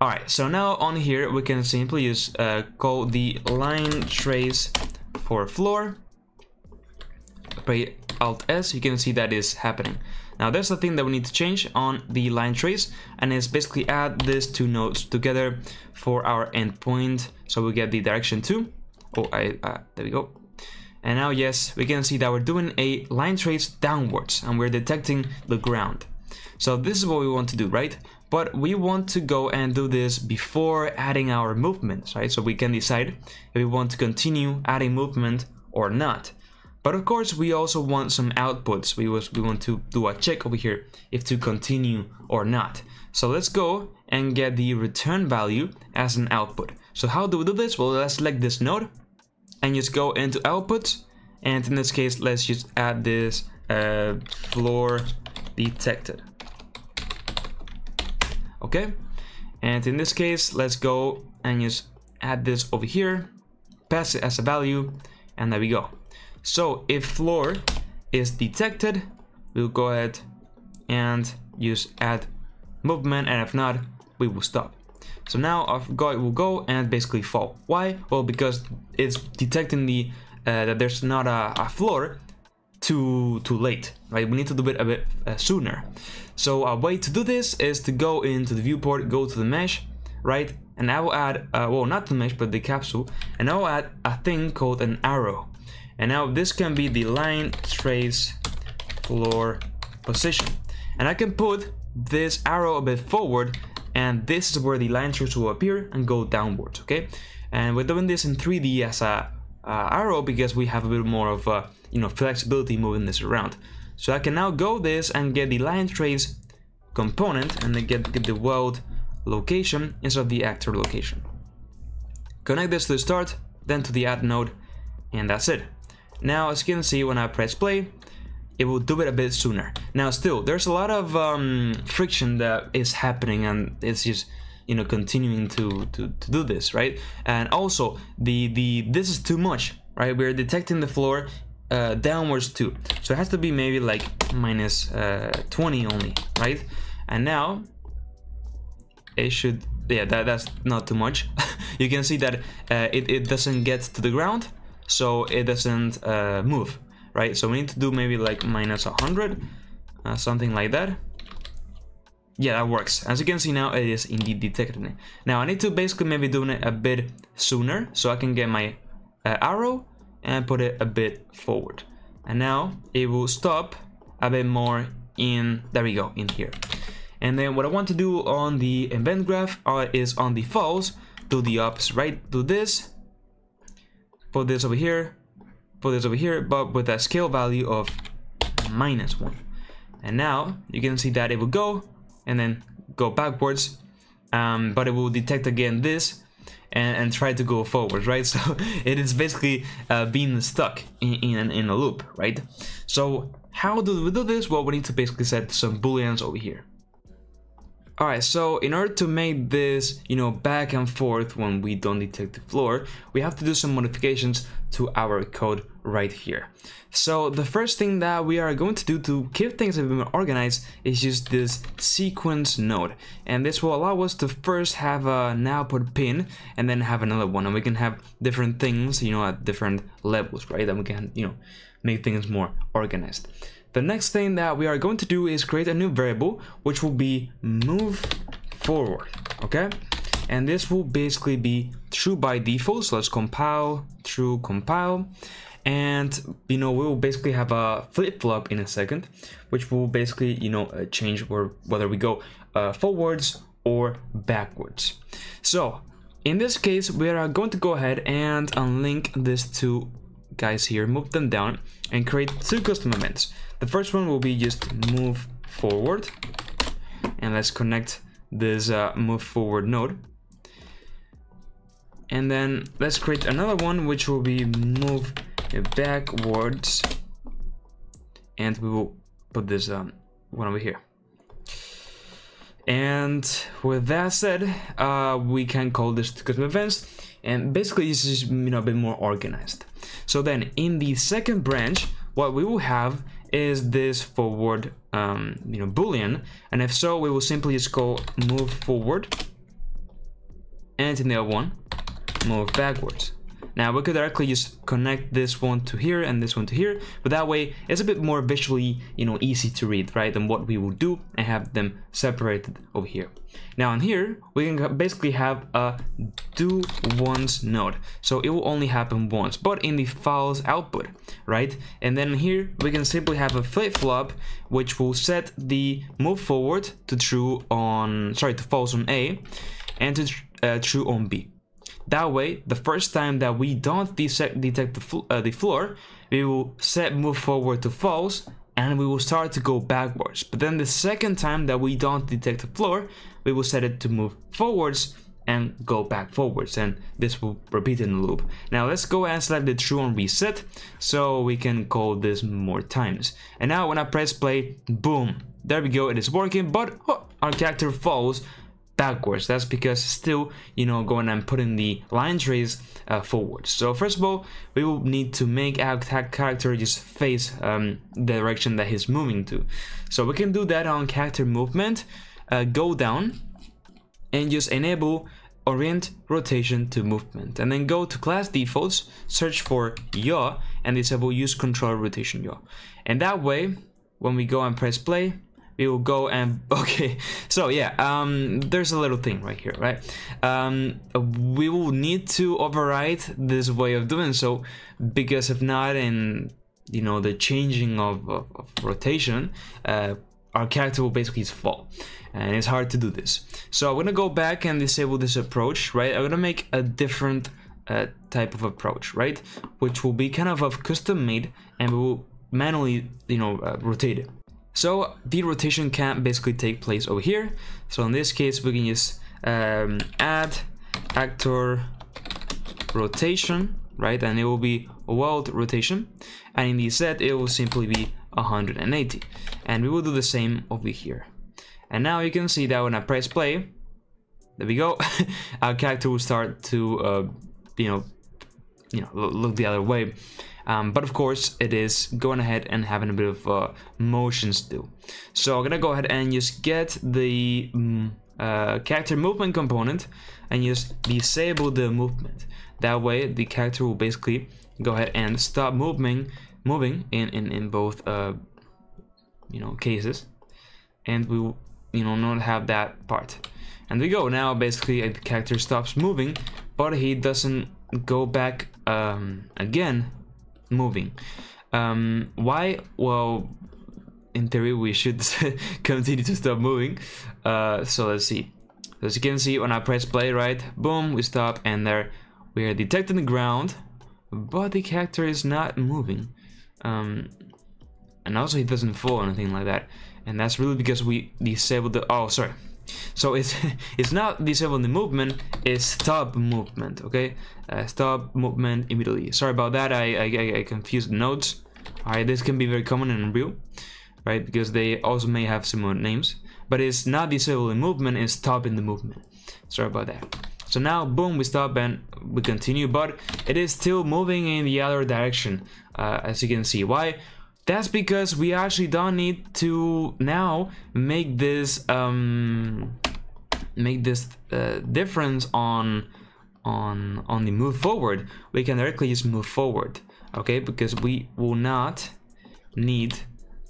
All right, so now on here we can simply just call the line trace for floor by Alt-S, you can see that is happening. Now there's the thing that we need to change on the line trace, and it's basically add these two nodes together for our endpoint, so we get the direction too. There we go. And now yes, we can see that we're doing a line trace downwards and we're detecting the ground. So this is what we want to do, right? But we want to go and do this before adding our movements, right? So we can decide if we want to continue adding movement or not. But of course, we also want some outputs. We want to do a check over here if to continue or not. So let's go and get the return value as an output. So how do we do this? Well, let's select this node and just go into outputs. And in this case, let's just add this floor detected. Okay. And in this case, let's go and just add this over here, pass it as a value, and there we go. So if floor is detected, we'll go ahead and just add movement, and if not, we will stop. So now our guy will go and basically fall. Why? Well, because it's detecting the that there's not a floor too late, right? We need to do it a bit sooner. So a way to do this is to go into the viewport, go to the mesh, right? And I will add, well, not the mesh, but the capsule, and I will add a thing called an arrow. And now this can be the line trace floor position. And I can put this arrow a bit forward, and this is where the line trace will appear and go downwards, okay? And we're doing this in 3D as a arrow because we have a bit more of a, you know, flexibility moving this around. So I can now go this and get the line trace component and then get the world location instead of the actor location. Connect this to the start, then to the add node, and that's it. Now, as you can see, when I press play, it will do it a bit sooner. Now, still, there's a lot of friction that is happening, and it's just, you know, continuing to do this, right? And also, this is too much, right? We're detecting the floor downwards too, so it has to be maybe like minus 20 only, right? And now, it should, yeah, that's not too much. You can see that it doesn't get to the ground, so it doesn't move. Right, so we need to do maybe like minus 100, something like that. Yeah, that works. As you can see now, it is indeed detecting it. Now I need to basically maybe do it a bit sooner, so I can get my arrow and put it a bit forward. And now it will stop a bit more in, there we go, in here. And then what I want to do on the event graph is on the false, do the ups, right? Do this, put this over here, put this over here, but with a scale value of -1. And now you can see that it will go and then go backwards, but it will detect again this and try to go forward, right? So it is basically being stuck in a loop, right? So how do we do this? Well, we need to basically set some booleans over here. All right, so in order to make this, you know, back and forth when we don't detect the floor, we have to do some modifications to our code right here. So the first thing that we are going to do to keep things a bit more organized is just this sequence node. And this will allow us to first have an output pin and then have another one. And we can have different things, you know, at different levels, right? And we can, you know, make things more organized. The next thing that we are going to do is create a new variable, which will be move forward, okay? And this will basically be true by default, so let's compile, true, compile. And, you know, we will basically have a flip-flop in a second, which will basically, you know, change whether we go forwards or backwards. So, in this case, we are going to go ahead and unlink these two guys here, move them down, and create two custom events. The first one will be just move forward, and let's connect this move forward node, and then let's create another one which will be move backwards, and we will put this one over here. And with that said, we can call this two custom events, and basically this is, you know, a bit more organized. So then in the second branch, what we will have is this forward, you know, boolean, and if so, we will simply just call move forward, and in the other one, move backwards. Now we could directly just connect this one to here and this one to here, but that way it's a bit more visually, you know, easy to read, right, than what we will do and have them separated over here. Now in here we can basically have a do once node, so it will only happen once, but in the files output, right? And then here we can simply have a flip-flop which will set the move forward to true on, sorry, to false on A and to true on B. That way, the first time that we don't detect the floor, we will set move forward to false and we will start to go backwards. But then the second time that we don't detect the floor, we will set it to move forwards and go back forwards, and this will repeat in the loop. Now let's go and select the true on reset so we can call this more times. And now when I press play, boom, there we go, it is working, but oh, our character falls backwards. That's because still, you know, going and putting the line trace forward. So first of all, we will need to make our character just face the direction that he's moving to. So we can do that on character movement, go down and just enable orient rotation to movement, and then go to class defaults, search for yaw and disable use control rotation yaw. And that way when we go and press play, we will go and okay, so yeah, there's a little thing right here, right? We will need to override this way of doing so, because if not, in, you know, the changing of rotation, our character will basically fall, and it's hard to do this. So I'm gonna go back and disable this approach, right? I'm gonna make a different type of approach, right, which will be kind of custom made, and we will manually, you know, rotate it. So the rotation can basically take place over here. So in this case, we can just add actor rotation, right? And it will be world rotation. And in the Z, it will simply be 180. And we will do the same over here. And now you can see that when I press play, there we go. Our character will start to, you know, look the other way. But of course it is going ahead and having a bit of motion still. So I'm gonna go ahead and just get the character movement component and just disable the movement. That way the character will basically go ahead and stop moving in both you know, cases, and we will, you know, not have that part. And there we go. Now basically the character stops moving, but he doesn't go back again moving. Why? Well, in theory we should continue to stop moving. So let's see. As you can see, when I press play, right, boom, we stop, and there we are detecting the ground, but the character is not moving, and also he doesn't fall or anything like that. And that's really because we disabled the, oh sorry, so it's not disabling the movement, it's stop movement. Okay, stop movement immediately. Sorry about that, I confused the nodes. All right, this can be very common in Unreal, right, because they also may have similar names, but it's not disabling movement, it's stopping the movement. Sorry about that. So now boom, we stop and we continue, but it is still moving in the other direction, as you can see. Why? That's because we actually don't need to now make this difference on the move forward. We can directly just move forward, okay? Because we will not need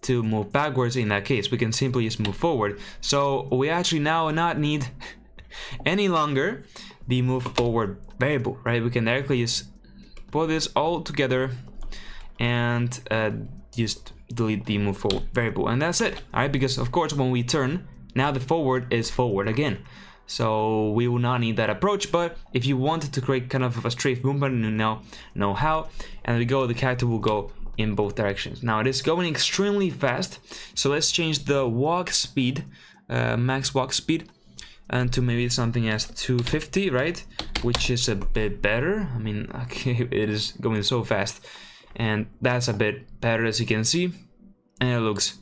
to move backwards in that case. We can simply just move forward. So we actually now not need any longer the move forward variable, right? We can directly just put this all together and just delete the move forward variable, and that's it. All right, because of course when we turn, now the forward is forward again, so we will not need that approach. But if you wanted to create kind of a straight movement, you now know how. And we go, the character will go in both directions. Now it is going extremely fast, so let's change the walk speed, max walk speed, and to maybe something as 250, right, which is a bit better. I mean, okay, it is going so fast. And that's a bit better, as you can see, and it looks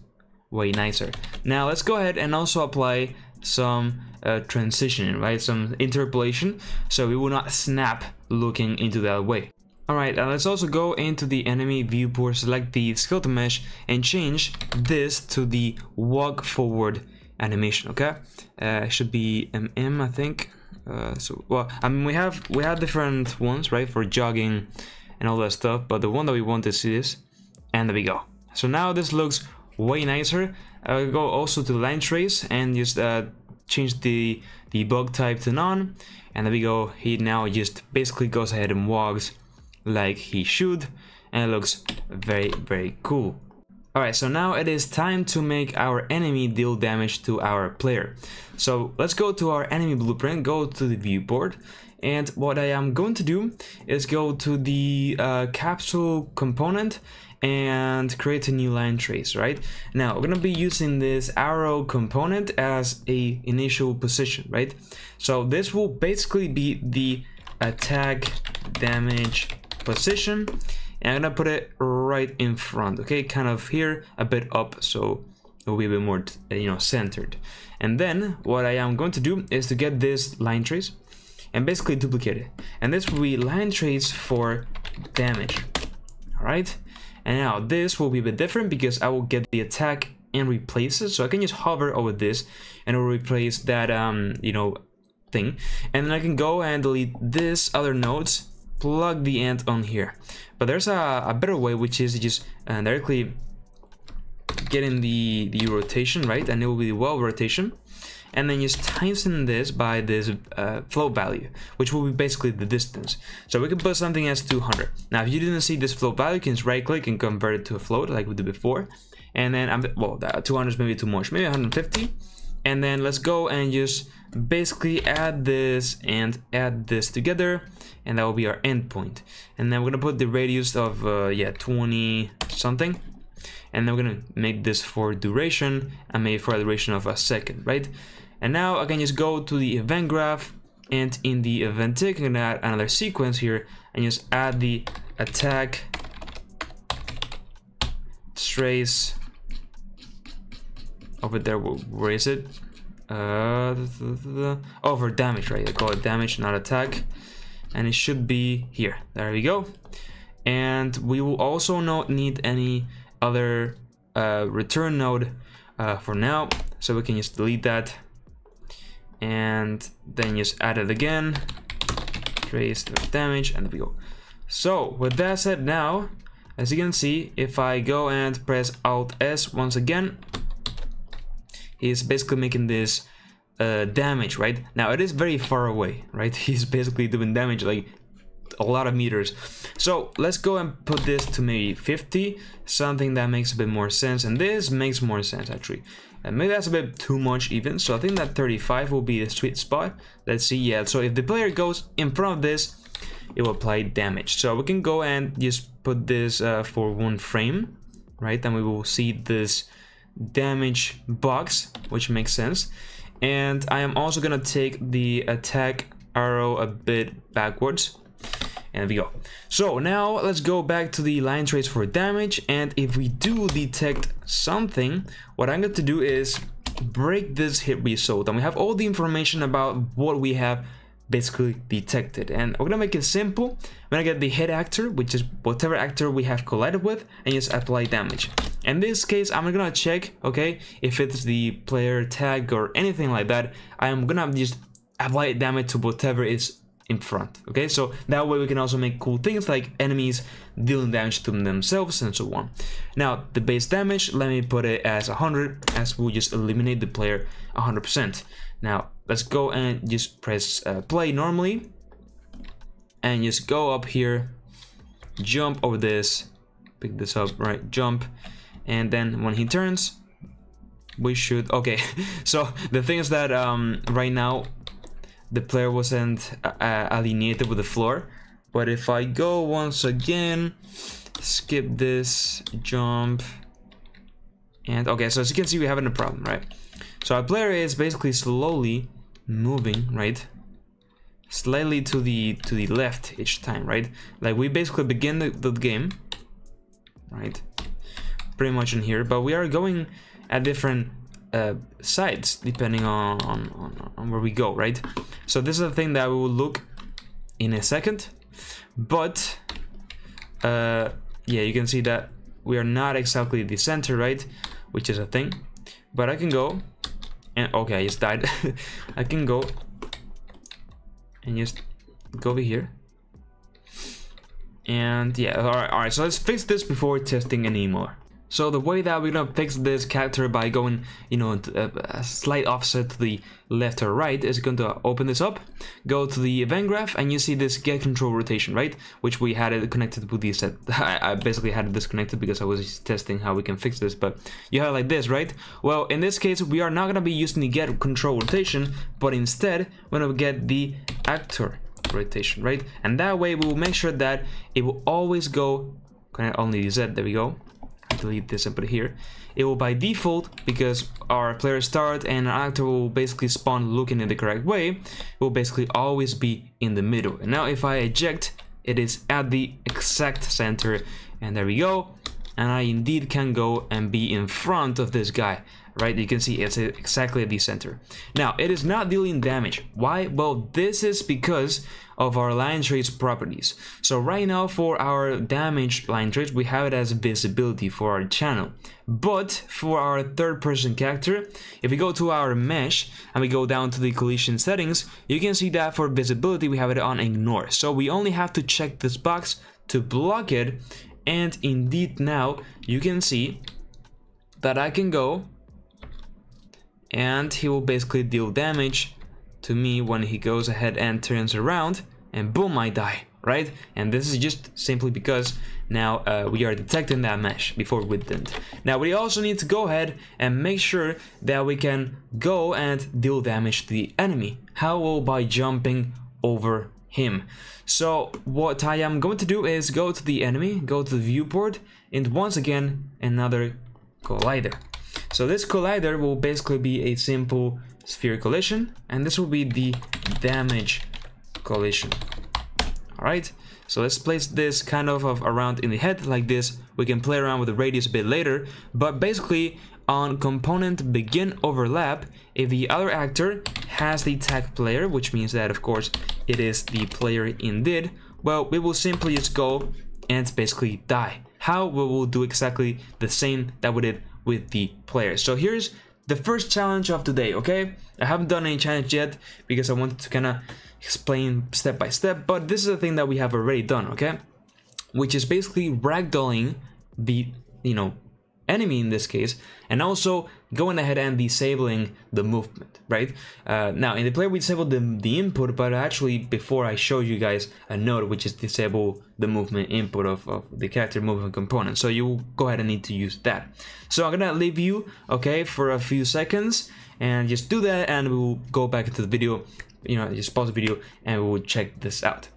way nicer. Now let's go ahead and also apply some transition, right, some interpolation, so we will not snap looking into that way. All right, and let's also go into the enemy viewport, select the skeleton mesh, and change this to the walk forward animation. Okay, it should be MM, I think. I mean, we have different ones, right, for jogging and all that stuff, but the one that we want is this, and there we go. So now this looks way nicer. I'll go also to the line trace and just change the bug type to none, and there we go. He now just basically goes ahead and walks like he should, and it looks very cool. Alright, so now it is time to make our enemy deal damage to our player. So let's go to our enemy blueprint, go to the viewport, and what I am going to do is go to the capsule component and create a new line trace, right? Now, we're gonna be using this arrow component as a initial position, right? So this will basically be the attack damage position, and I'm gonna put it right in front, okay? Kind of here, a bit up, so it'll be a bit more, you know, centered. And then what I am going to do is to get this line trace and basically duplicate it. And this will be line trace for damage, all right? And now this will be a bit different because I will get the attack and replace it. So I can just hover over this and it will replace that, you know, thing. And then I can go and delete this other nodes, plug the end on here. But there's a better way, which is just directly getting the rotation, right? And it will be the well rotation. And then just times in this by this flow value, which will be basically the distance. So we can put something as 200. Now, if you didn't see this flow value, you can just right click and convert it to a float like we did before. And then, well, 200 is maybe too much, maybe 150. And then let's go and just basically add this and add this together. And that will be our endpoint. And then we're gonna put the radius of, 20 something. And then we're gonna make this for duration and maybe for a duration of a second, right? And now I can just go to the event graph, and in the event tick, I'm gonna add another sequence here and just add the attack trace over there. Where is it? Over damage, right? I call it damage, not attack. And it should be here. There we go. And we will also not need any other return node for now, so we can just delete that and then just add it again, trace the damage, and there we go. So with that said, now as you can see, if I go and press Alt S once again, he's basically making this damage, right? Now it is very far away, right? He's basically doing damage like a lot of meters. So let's go and put this to maybe 50, something that makes a bit more sense, and this makes more sense actually. And maybe that's a bit too much even, so I think that 35 will be the sweet spot. Let's see. Yeah, so if the player goes in front of this, it will apply damage. So we can go and just put this for one frame, right? And we will see this damage box, which makes sense. And I am also gonna take the attack arrow a bit backwards. And there we go. So now let's go back to the line trace for damage, and if we do detect something, what I'm going to do is break this hit result, and we have all the information about what we have basically detected. And we're gonna make it simple. We're gonna get the hit actor, which is whatever actor we have collided with, and just apply damage. In this case, I'm gonna check, okay, if it's the player tag or anything like that. I'm gonna just apply damage to whatever is in front, okay? So that way we can also make cool things like enemies dealing damage to themselves and so on. Now the base damage, let me put it as 100, as we'll just eliminate the player 100%. Now let's go and just press play normally, and just go up here, jump over this, pick this up, right, jump, and then when he turns, we should, okay. So the thing is that right now the player wasn't alienated with the floor, but if I go once again, skip this, jump, and okay, so as you can see, we're having a problem, right? So our player is basically slowly moving, right? Slightly to the left each time, right? Like we basically begin the game, right? Pretty much in here, but we are going at different sides depending on where we go, right? So this is a thing that we will look in a second, but yeah, you can see that we are not exactly the center, right? Which is a thing, but I can go and okay, I just died. I can go and just go over here. And yeah, all right, so let's fix this before testing any more. So the way that we're gonna fix this character by going, you know, a slight offset to the left or right is going to open this up, go to the event graph, and you see this get control rotation, right? Which we had it connected with the set. I basically had it disconnected because I was testing how we can fix this, but you have it like this, right? Well, in this case, we are not gonna be using the get control rotation, but instead, we're gonna get the actor rotation, right? And that way, we will make sure that it will always go, connect only Z, there we go. Delete this and put it here. It will by default, because our player start and our actor will basically spawn looking in the correct way, it will basically always be in the middle. And now if I eject, it is at the exact center, and there we go. And I indeed can go and be in front of this guy, right? You can see it's exactly at the center. Now, it is not dealing damage. Why? Well, this is because of our line trace properties. So right now for our damage line trace, we have it as visibility for our channel. But for our third person character, if we go to our mesh and we go down to the collision settings, you can see that for visibility, we have it on ignore. So we only have to check this box to block it. And indeed now you can see that I can go and he will basically deal damage to me when he goes ahead and turns around, and boom, I die, right? And this is just simply because now we are detecting that mesh. Before we didn't. Now we also need to go ahead and make sure that we can go and deal damage to the enemy. How? Well, by jumping over him. So what I am going to do is go to the enemy, go to the viewport, and once again another collider. So this collider will basically be a simple sphere collision, and this will be the damage collision. All right, so let's place this kind of around in the head like this. We can play around with the radius a bit later, but basically on component begin overlap, if the other actor has the tag player, which means that of course it is the player indeed, well, we will simply just go and basically die. How? We will do exactly the same that we did with the player. So here's the first challenge of today, okay? I haven't done any challenge yet because I wanted to kind of explain step by step, but this is the thing that we have already done, okay? Which is basically ragdolling the, you know, enemy in this case, and also going ahead and disabling the movement, right? Now in the player we disabled the input, but actually before I showed you guys a node which is disable the movement input of the character movement component, so you go ahead and need to use that. So I'm gonna leave you, okay, for a few seconds and just do that, and we'll go back into the video, you know, just pause the video and we'll check this out.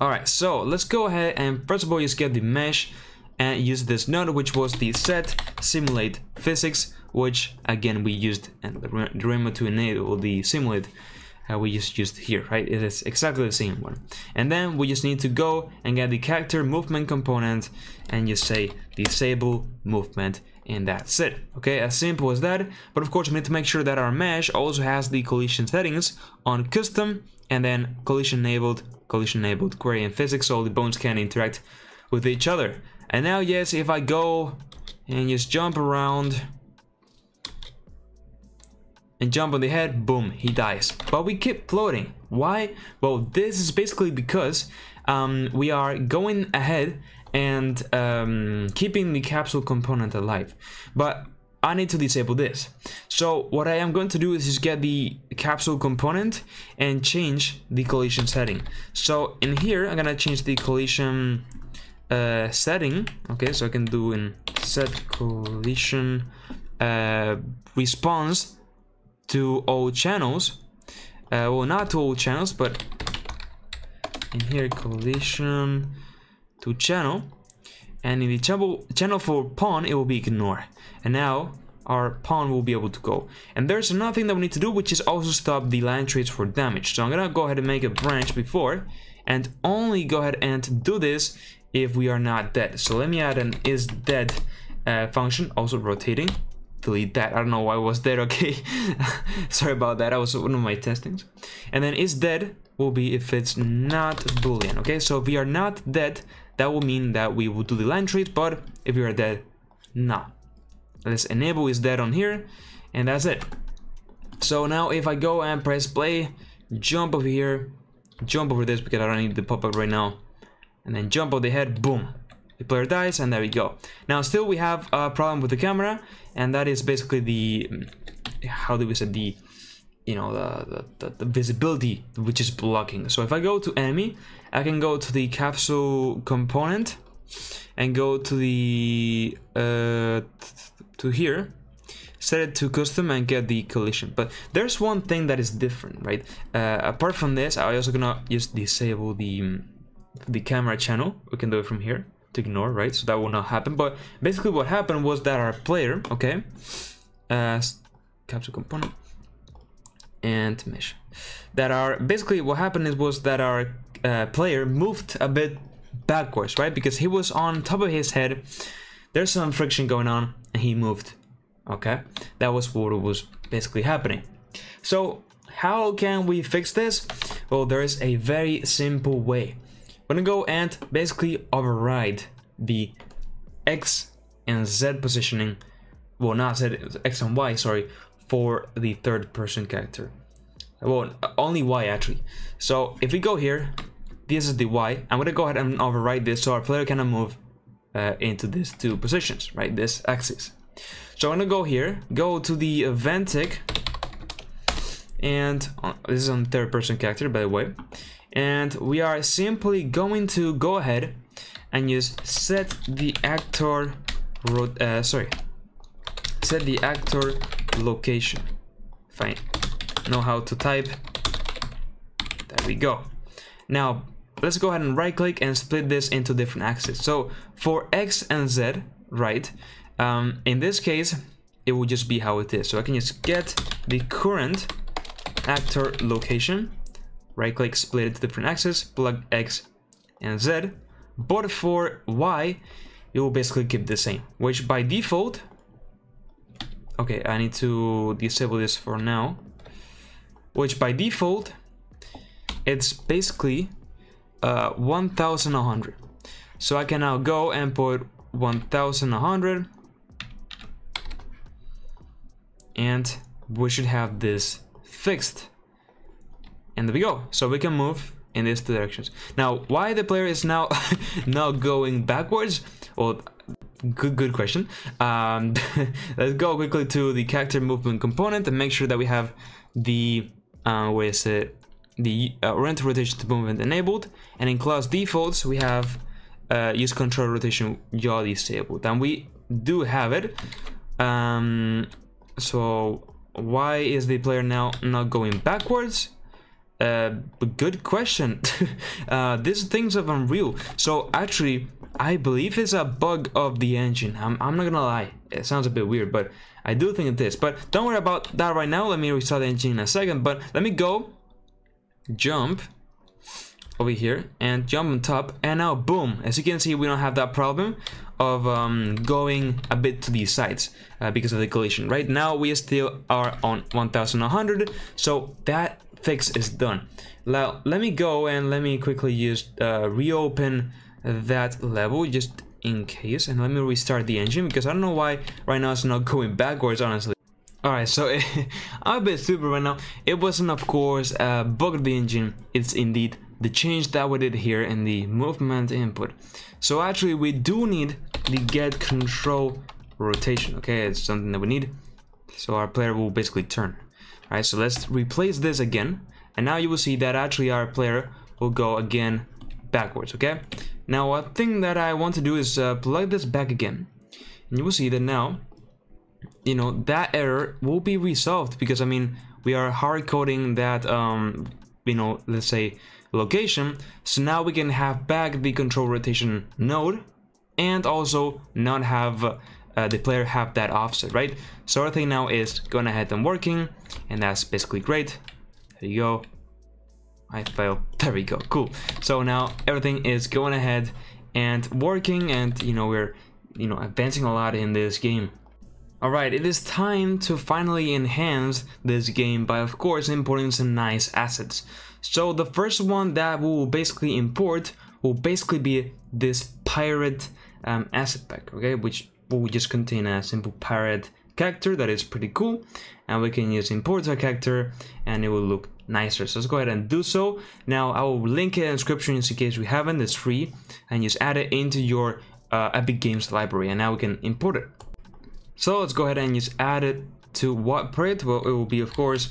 Alright, so let's go ahead and first of all just get the mesh and use this node, which was the set simulate physics, which again we used, and remember to enable the simulate, we just used here, right? It is exactly the same one. And then we just need to go and get the character movement component and just say disable movement, and that's it, okay? As simple as that. But of course we need to make sure that our mesh also has the collision settings on custom, and then collision enabled query and physics, so all the bones can interact with each other. And now yes, if I go and just jump around and jump on the head, boom, he dies, but we keep floating. Why? Well, this is basically because we are going ahead and keeping the capsule component alive, but I need to disable this. So what I am going to do is just get the capsule component and change the collision setting. So in here, I'm gonna change the collision setting. Okay, so I can do in set collision response to all channels. Well, not to all channels, but in here collision to channel. And in the channel for pawn, it will be ignore. And now our pawn will be able to go. And there's another thing that we need to do, which is also stop the line trace for damage. So I'm gonna go ahead and make a branch before, and only go ahead and do this if we are not dead. So let me add an is dead function, also rotating. Delete that, I don't know why I was dead, okay? Sorry about that, I was one of my testings. And then is dead will be if it's not boolean, okay? So if we are not dead, that will mean that we will do the line trace, but if you are dead, no. Let's enable is dead on here, and that's it. So now if I go and press play, jump over here, jump over this because I don't need the pop-up right now, and then jump over the head, boom, the player dies, and there we go. Now still we have a problem with the camera, and that is basically the, how do we say, the, you know, the visibility which is blocking. So if I go to enemy, I can go to the capsule component and go to the to here, set it to custom and get the collision. But there's one thing that is different, right? Apart from this, I also gonna just disable the camera channel. We can do it from here to ignore, right? So that will not happen. But basically what happened was that our player, okay, capsule component and mesh, that our, basically what happened is was that our player moved a bit backwards, right? Because he was on top of his head, there's some friction going on, and he moved. Okay, that was what was basically happening. So how can we fix this? Well, there is a very simple way. We're gonna go and basically override the X and Z positioning, well, not Z, X and Y, sorry, for the third person character. Well, only Y actually. So if we go here, this is the Y. I'm gonna go ahead and override this so our player cannot move into these two positions, right? This axis. So I'm gonna go here, go to the Ventic, and this is on third person character, by the way, and we are simply going to go ahead and just set the actor set the actor location. Fine, know how to type. There we go. Now let's go ahead and right click and split this into different axes. So for X and Z, right, in this case, it will just be how it is. So I can just get the current actor location, right click, split it to different axes, plug X and Z. But for Y, it will basically keep the same, which by default, okay, I need to disable this for now, which by default, it's basically 1100. So I can now go and put 1100. And we should have this fixed. And there we go. So we can move in these directions. Now, why the player is now going backwards? Well, good question. Let's go quickly to the character movement component and make sure that we have the what is it? The oriented rotation to movement enabled. And in class defaults, we have use control rotation yaw disabled. And we do have it. So why is the player now not going backwards? Good question. These things are Unreal. So actually, I believe it's a bug of the engine. I'm not gonna lie. It sounds a bit weird, but I do think it is. But don't worry about that right now. Let me restart the engine in a second. But let me go jump over here and jump on top. And now, boom. As you can see, we don't have that problem of going a bit to these sides because of the collision. Right now we still are on 1100, so that fix is done. Now let me go and let me quickly just reopen that level just in case, and let me restart the engine because I don't know why right now it's not going backwards, honestly. Alright, so I'm a bit stupid right now. It wasn't, of course, a bug of the engine. It's indeed the change that we did here in the movement input. So actually we do need the get control rotation. Okay, it's something that we need, so our player will basically turn. All right, so let's replace this again, and now you will see that actually our player will go again backwards. Okay, now a thing that I want to do is plug this back again, and you will see that now, you know, that error will be resolved because I mean we are hard coding that you know, let's say location. So now we can have back the control rotation node and also not have the player have that offset, right? So our thing now is going ahead and working, and that's basically great. There you go. I failed. There we go. Cool. So now everything is going ahead and working, and you know, we're, you know, advancing a lot in this game. Alright, it is time to finally enhance this game by, of course, importing some nice assets. So the first one that we will basically import will basically be this pirate asset pack, okay, which will just contain a simple pirate character. That is pretty cool, and we can just import our character and it will look nicer. So let's go ahead and do so. Now I will link it in the description in case we haven't. It's free, and just add it into your Epic Games library, and now we can import it. So let's go ahead and just add it to what bread? Well, it will be of course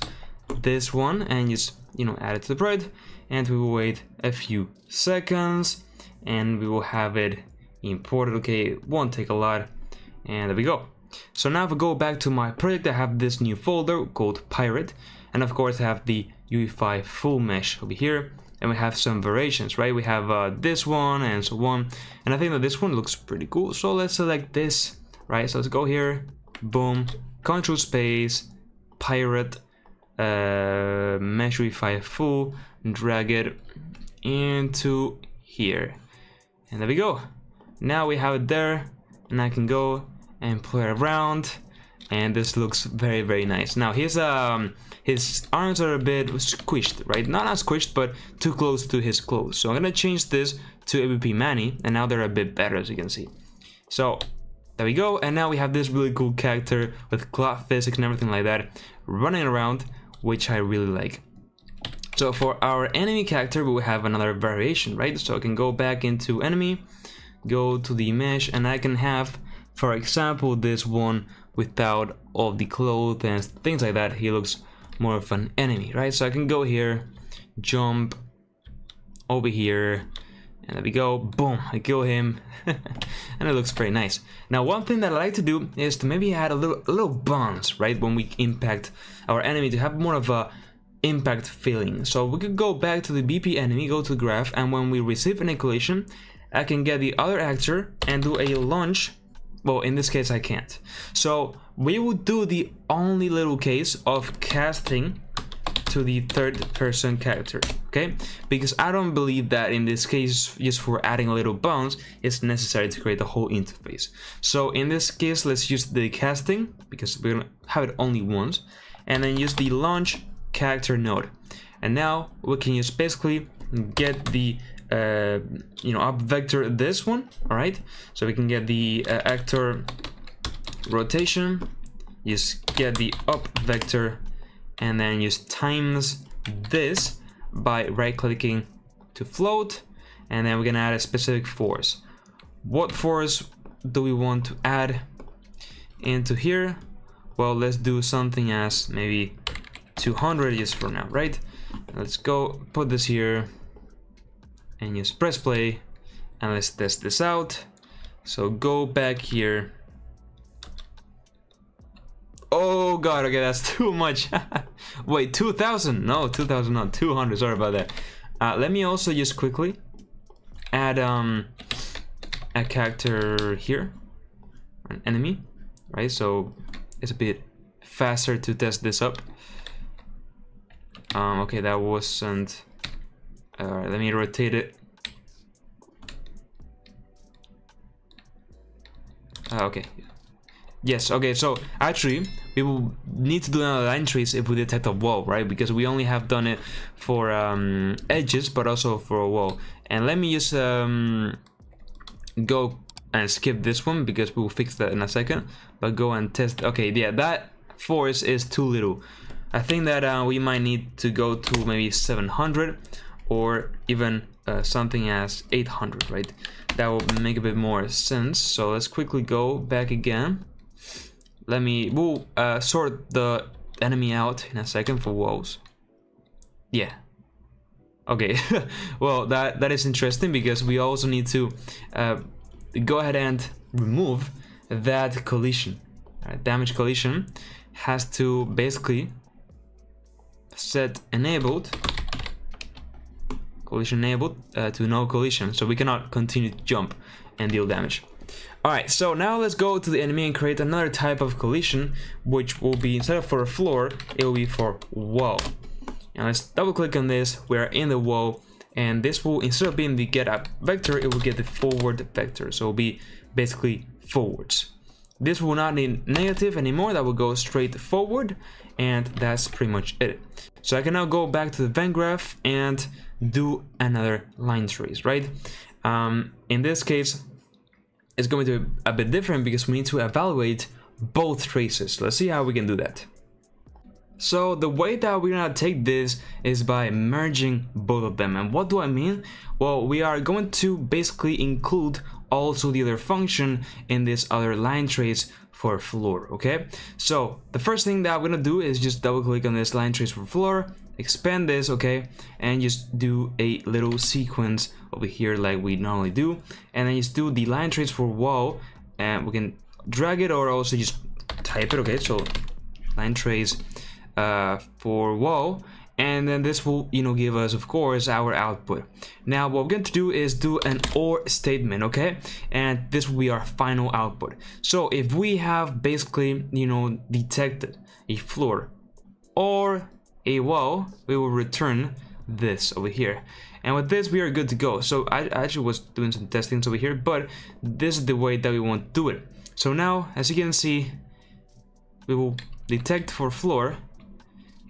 this one, and just, you know, add it to the bread, and we will wait a few seconds and we will have it imported. Okay, it won't take a lot, and there we go. So now if I go back to my project, I have this new folder called Pirate, and of course I have the UE5 full mesh over here, and we have some variations, right? We have this one and so on, and I think that this one looks pretty cool. So let's select this, right? So let's go here, boom, control space, Pirate, mesh UE5 full, and drag it into here, and there we go. Now we have it there, and I can go and play around, and this looks very, very nice. Now his arms are a bit squished, right? Not squished, but too close to his clothes. So I'm gonna change this to ABP Manny, and now they're a bit better, as you can see. So there we go, and now we have this really cool character with cloth physics and everything like that, running around, which I really like. So for our enemy character, we will have another variation, right? So I can go back into enemy, go to the mesh, and I can have, for example, this one without all the clothes and things like that. He looks more of an enemy, right? So I can go here, jump over here, and there we go, boom, I kill him. And it looks pretty nice. Now one thing that I like to do is to maybe add a little bounce, right, when we impact our enemy, to have more of a impact feeling. So we could go back to the BP enemy, go to the graph, and when we receive an accolation, I can get the other actor and do a launch. Well, in this case I can't. So we will do the only little case of casting to the third person character, okay? Because I don't believe that in this case, just for adding a little bounce, it's necessary to create the whole interface. So in this case, let's use the casting, because we're gonna have it only once, and then use the launch character node. And now we can just basically get the up vector, this one, all right? So we can get the actor rotation, just get the up vector, and then just times this by right clicking to float, and then we're gonna add a specific force. What force do we want to add into here? Well, let's do something as maybe 200 just for now, right? Let's go put this here and just press play, and let's test this out. So go back here. Oh god, okay, that's too much. Wait, 2000? No, 2000, not 200, sorry about that. Let me also just quickly add a character here, an enemy, right? So it's a bit faster to test this up. Okay, that wasn't... Alright, let me rotate it. Okay. Yes, okay, so actually, we will need to do another line trace if we detect a wall, right? Because we only have done it for edges, but also for a wall. And let me just go and skip this one, because we will fix that in a second. But go and test. Okay, yeah, that force is too little. I think that we might need to go to maybe 700. Or even something as 800, right? That will make a bit more sense. So let's quickly go back again. Let me, we'll sort the enemy out in a second for walls. Yeah. Okay. Well, that is interesting, because we also need to go ahead and remove that collision. Damage collision has to basically set enabled. Collision enabled to no collision, so we cannot continue to jump and deal damage. Alright, so now let's go to the enemy and create another type of collision, which will be, instead of for a floor, it will be for wall. And let's double click on this, we are in the wall, and this will, instead of being the get up vector, it will get the forward vector, so it will be basically forwards. This will not need negative anymore, that will go straight forward, and that's pretty much it. So I can now go back to the Venn graph and do another line trace, right? In this case, it's going to be a bit different, because we need to evaluate both traces. Let's see how we can do that. So the way that we're gonna take this is by merging both of them. And what do I mean? Well, we are going to basically include also the other function in this other line trace for floor, okay? So the first thing that I'm gonna do is just double click on this line trace for floor, expand this, okay? And just do a little sequence over here like we normally do. And then just do the line trace for wall, and we can drag it or also just type it, okay? So line trace for wall, and then this will, you know, give us of course our output. Now what we're going to do is do an OR statement, okay, and this will be our final output. So if we have basically, you know, detected a floor or a wall, we will return this over here, and with this we are good to go. So I actually was doing some testings over here, but this is the way that we want to do it. So now, as you can see, we will detect for floor.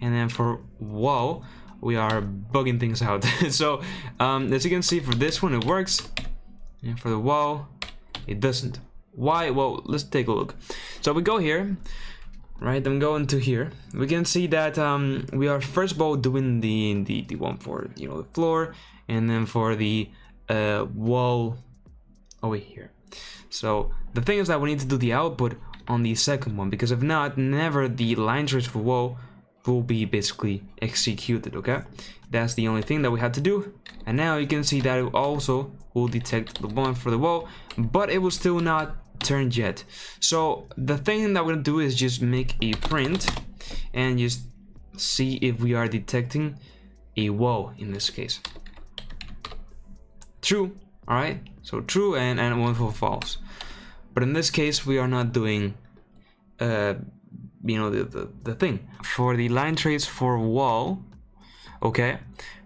And then for wall, we are bugging things out. So as you can see, for this one it works, and for the wall it doesn't. Why? Well, let's take a look. So we go here, right? I'm going to here. We can see that we are first of all doing the one for, you know, the floor, and then for the wall over here. So the thing is that we need to do the output on the second one, because if not, never the line trace for wall will be basically executed, okay? That's the only thing that we have to do. And now you can see that it also will detect the one for the wall, but it will still not turn yet. So the thing that we're gonna do is just make a print and just see if we are detecting a wall in this case. True, all right? So true, and one for false. But in this case, we are not doing you know, the thing for the line trace for wall, okay?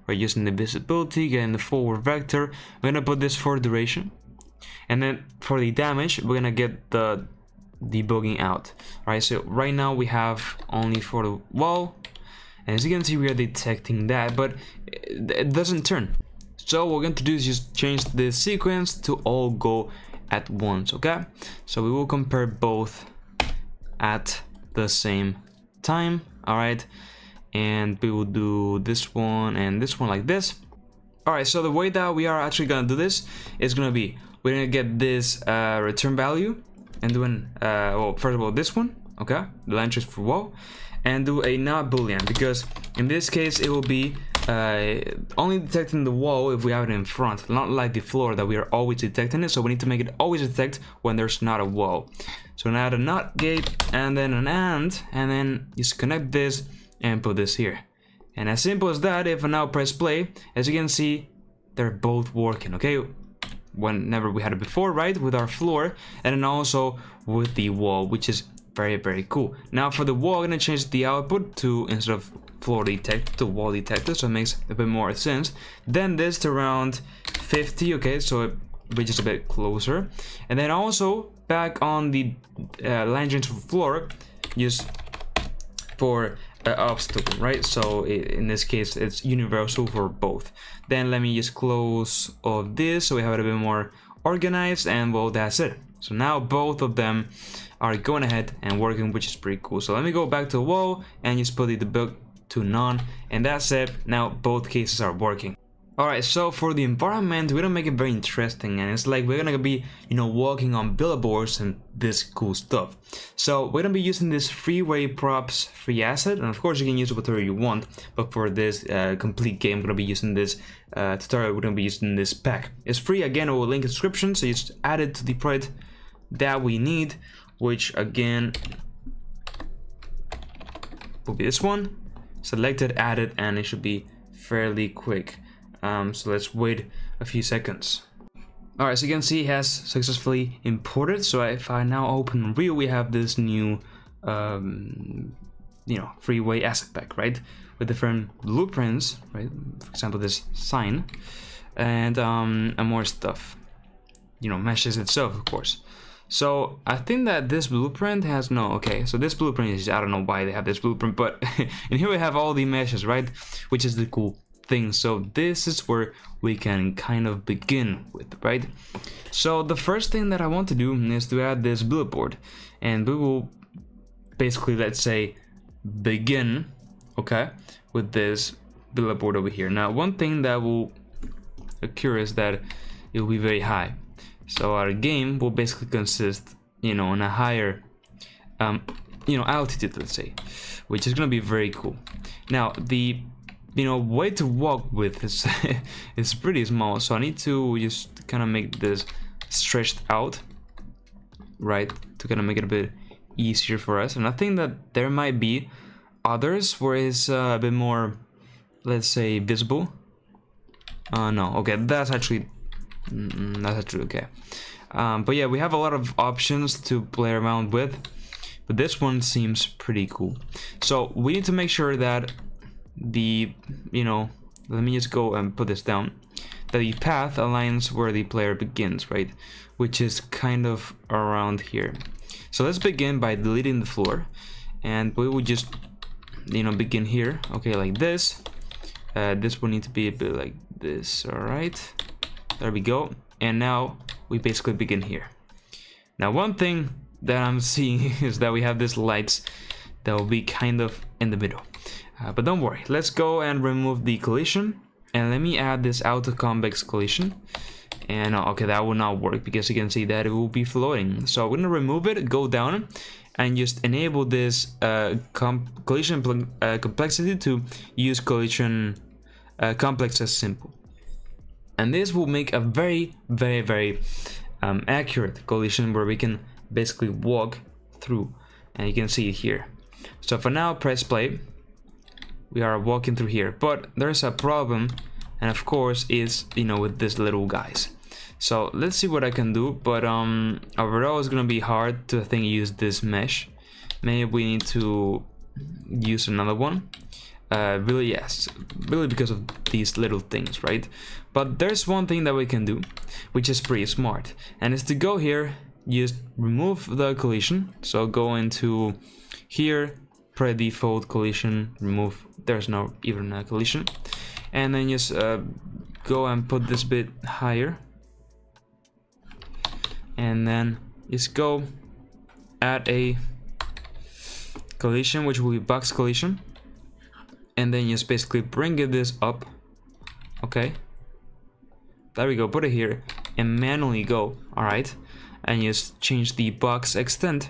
We're using the visibility, getting the forward vector. We're gonna put this for duration, and then for the damage, we're gonna get the debugging out, right? So right now we have only for the wall, and as you can see, we are detecting that, but it doesn't turn. So what we're going to do is just change the sequence to all go at once, okay? So we will compare both at the same time, all right? And we will do this one and this one like this. All right, so the way that we are actually gonna do this is gonna be, we're gonna get this return value and doing well, first of all this one, okay, the line trace for wall, and do a not boolean, because in this case it will be only detecting the wall if we have it in front, not like the floor that we are always detecting it. So we need to make it always detect when there's not a wall. So now the NOT gate, and then an and then just connect this and put this here. And as simple as that. If I now press play, as you can see, they're both working, okay? Whenever we had it before, right, with our floor, and then also with the wall, which is very, very cool. Now for the wall, I'm gonna change the output to, instead of floor detector, to wall detector, so it makes a bit more sense. Then this to around 50, okay, so it reaches a bit closer. And then also back on the line change for floor, just for obstacle, right? So in this case, it's universal for both. Then let me just close all this so we have it a bit more organized, and well, that's it. So now both of them are going ahead and working, which is pretty cool. So let me go back to the wall and just put the debug to none, and that's it. Now both cases are working. All right, so for the environment, we're gonna make it very interesting, and it's like we're gonna be, you know, walking on billboards and this cool stuff. So we're gonna be using this freeway props free asset, and of course you can use whatever you want, but for this complete game, we're gonna be using this tutorial, we're gonna be using this pack. It's free, again, I will link in the description, so you just add it to the project that we need, which again will be this one. Select it, add it, and it should be fairly quick. So let's wait a few seconds. All right, so you can see it has successfully imported. So if I now open Unreal, we have this new you know, freeway asset pack, right, with different blueprints, right, for example this sign, and more stuff, you know, meshes itself, of course. So I think that this blueprint has no, okay, so this blueprint is, I don't know why they have this blueprint, but and here we have all the meshes, right, which is the cool things. So this is where we can kind of begin with, right? So the first thing that I want to do is to add this bullet board, and we will basically, let's say, begin, okay, with this bullet board over here. Now, one thing that will occur is that it will be very high. So our game will basically consist, you know, on a higher, you know, altitude, let's say, which is going to be very cool. Now, the, you know, way to walk with is it's pretty small, so I need to just kind of make this stretched out, right, to kind of make it a bit easier for us. And I think that there might be others where it's a bit more, let's say, visible. No, okay, that's actually okay. But yeah, we have a lot of options to play around with, but this one seems pretty cool. So we need to make sure that the, you know, let me just go and put this down, that the path aligns where the player begins, right, which is kind of around here. So let's begin by deleting the floor, and we will just, you know, begin here, okay, like this. This will need to be a bit like this. All right, there we go. And now we basically begin here. Now, one thing that I'm seeing is that we have these lights that will be kind of in the middle, but don't worry. Let's go and remove the collision, and let me add this auto convex collision. And okay, that will not work because you can see that it will be floating. So we're gonna remove it, go down, and just enable this collision complexity to use collision complex as simple. And this will make a very, very, very accurate collision where we can basically walk through, and you can see it here. So for now, press play. We are walking through here, but there's a problem, and of course is, you know, with these little guys. So let's see what I can do, but overall it's gonna be hard to, I think, use this mesh. Maybe we need to use another one. Really, yes, really, because of these little things, right? But there's one thing that we can do, which is pretty smart, and is to go here, just remove the collision. So go into here, pre-default collision, remove, there's no even a collision, and then just go and put this bit higher, and then just go add a collision, which will be box collision, and then just basically bring this up, okay, there we go, put it here, and manually go, all right, and just change the box extent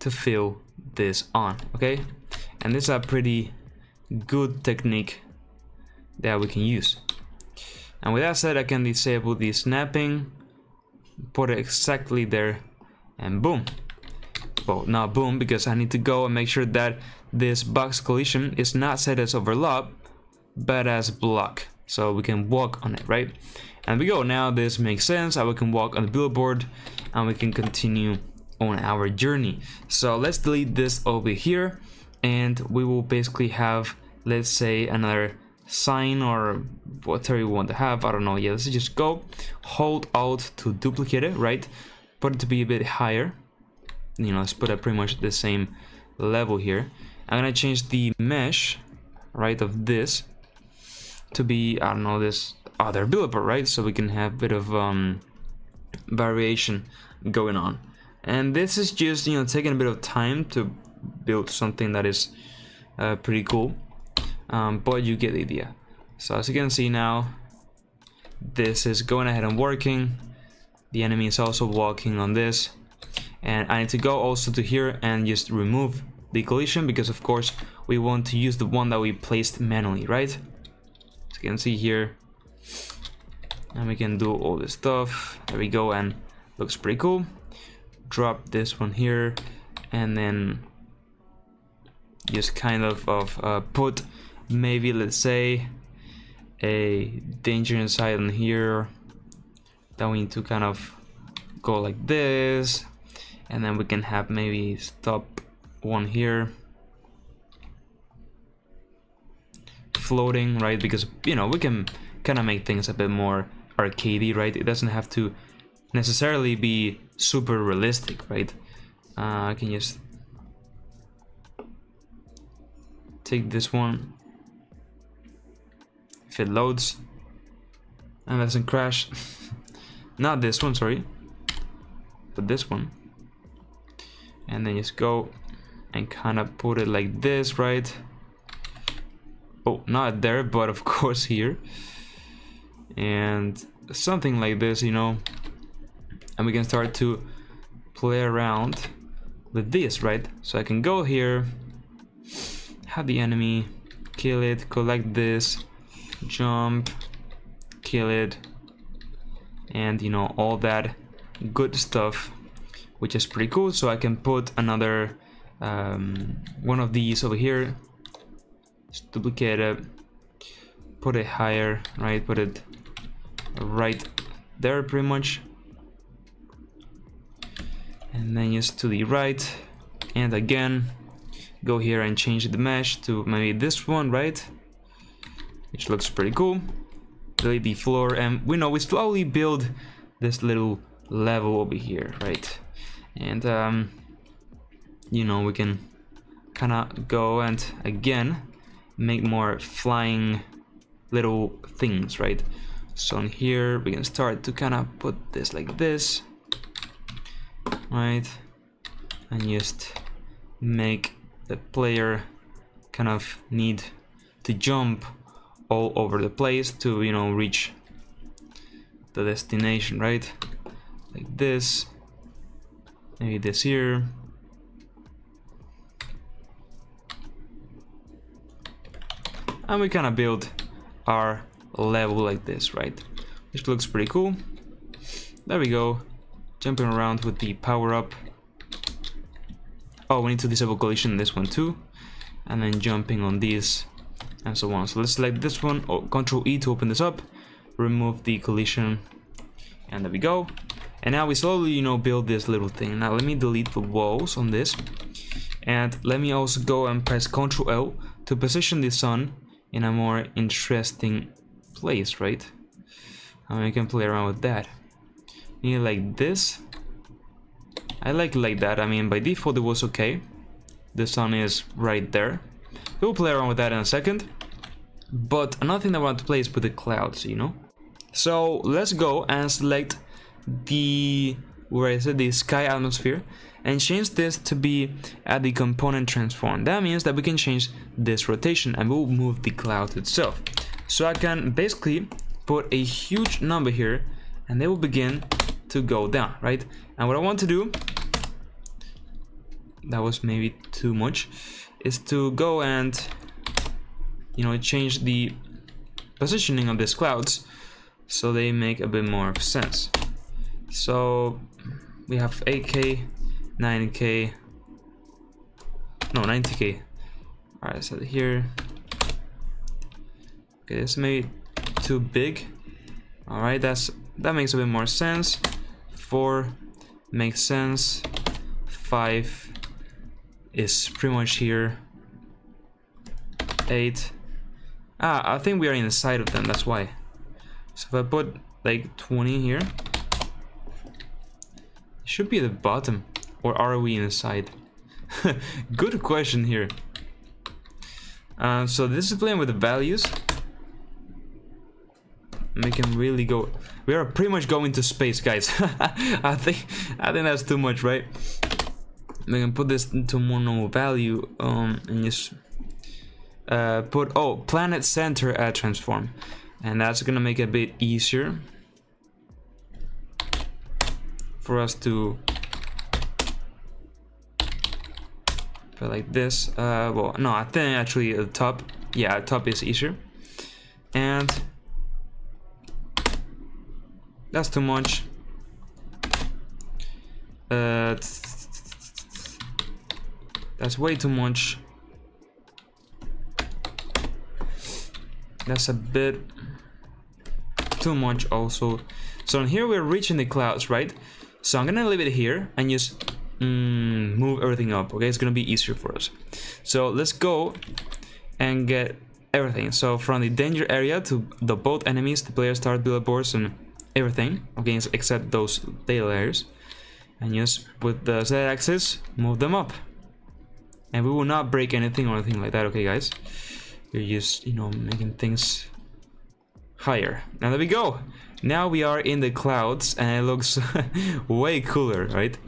to fill this on, okay. And this is a pretty good technique that we can use. And with that said, I can disable the snapping, put it exactly there, and boom. Well, not boom, because I need to go and make sure that this box collision is not set as overlap, but as block, so we can walk on it, right? And we go. Now this makes sense. I can walk on the billboard, and we can continue on our journey. So let's delete this over here, and we will basically have, let's say, another sign or whatever you want to have, I don't know. Yeah, let's just go, hold out to duplicate it, right, put it to be a bit higher, you know, let's put it pretty much the same level here. I'm gonna change the mesh, right, of this to be, I don't know, this other developer, right, so we can have a bit of variation going on. And this is just, you know, taking a bit of time to build something that is pretty cool, but you get the idea. So as you can see now, this is going ahead and working. The enemy is also walking on this, and I need to go also to here and just remove the collision, because of course we want to use the one that we placed manually, right? As you can see here, and we can do all this stuff. There we go, and looks pretty cool. Drop this one here, and then just kind of put maybe, let's say, a danger inside on here. Then we need to kind of go like this, and then we can have maybe stop one here, floating, right? Because, you know, we can kind of make things a bit more arcadey, right? It doesn't have to necessarily be super realistic, right? I can just take this one, if it loads and doesn't crash. Not this one, sorry, but this one. And then just go and kind of put it like this, right? Oh, not there, but of course here. And something like this, you know. And we can start to play around with this, right? So I can go here, have the enemy, kill it, collect this, jump, kill it, and you know, all that good stuff, which is pretty cool. So I can put another one of these over here, just duplicate it, put it higher, right? Put it right there pretty much, and then just to the right, and again go here and change the mesh to maybe this one, right? Which looks pretty cool. Delete the floor, and we know we slowly build this little level over here, right? And you know, we can kind of go and again make more flying little things, right? So in here we can start to kind of put this like this, right? And just make the player kind of need to jump all over the place to, you know, reach the destination, right? Like this, maybe this here, and we kind of build our level like this, right? Which looks pretty cool. There we go, jumping around with the power up. Oh, we need to disable collision in this one too, and then jumping on these and so on. So let's select this one, oh, Ctrl E to open this up, remove the collision, and there we go. And now we slowly, you know, build this little thing. Now let me delete the walls on this, and let me also go and press Ctrl L to position the sun in a more interesting place, right? And we can play around with that. Need like this. I like it like that. I mean, by default it was okay. The sun is right there. We'll play around with that in a second. But another thing I want to play is with the clouds, you know. So let's go and select the the sky atmosphere, and change this to be at the component transform. That means that we can change this rotation and we'll move the cloud itself. So I can basically put a huge number here and they will begin to go down, right? And what I want to do, that was maybe too much, is to go and, you know, change the positioning of these clouds so they make a bit more of sense. So we have 8K, 9K, no, 90K. All right, so here, okay, this may be too big. All right, that makes a bit more sense. 4 makes sense. 5 is pretty much here. 8. Ah, I think we are inside of them, that's why. So if I put like 20 here, should be the bottom, or are we inside? Good question here. So this is playing with the values. We can really go, we are pretty much going to space, guys. I think that's too much, right? We can put this into mono value, and just put, oh, planet center at transform, and that's gonna make it a bit easier for us to put like this. Well, no, I think actually the top, yeah, top is easier, and that's too much. That's way too much. That's a bit too much also. So here we're reaching the clouds, right? So I'm gonna leave it here and just move everything up, okay? It's gonna be easier for us. So let's go and get everything. So from the danger area to the both enemies, the player start billboards and everything, okay, except those tail layers. And just with the Z axis, move them up. And we will not break anything or anything like that, okay, guys? You're just, you know, making things higher. And there we go. Now we are in the clouds and it looks way cooler, right?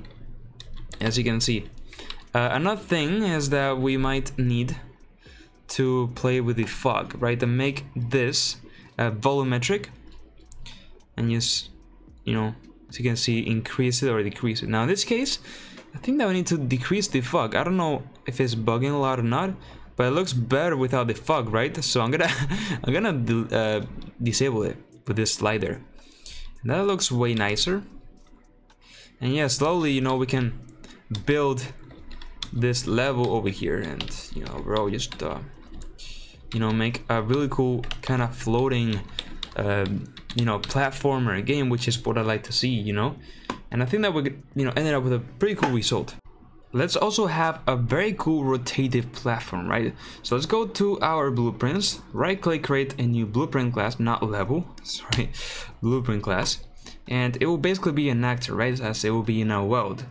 As you can see. Another thing is that we might need to play with the fog, right? To make this volumetric and just, you know, as you can see, increase it or decrease it. Now in this case, I think that we need to decrease the fog. I don't know if it's bugging a lot or not, but it looks better without the fog, right? So I'm gonna disable it with this slider. And that looks way nicer. And yeah, slowly, you know, we can build this level over here, and you know, we're all just you know, make a really cool kind of floating you know, platformer game, which is what I like to see, you know. And I think that we, you know, ended up with a pretty cool result. Let's also have a very cool rotative platform, right? So let's go to our blueprints, right click, create a new blueprint class, not level, sorry, blueprint class, and it will basically be an actor, right, as it will be in a world.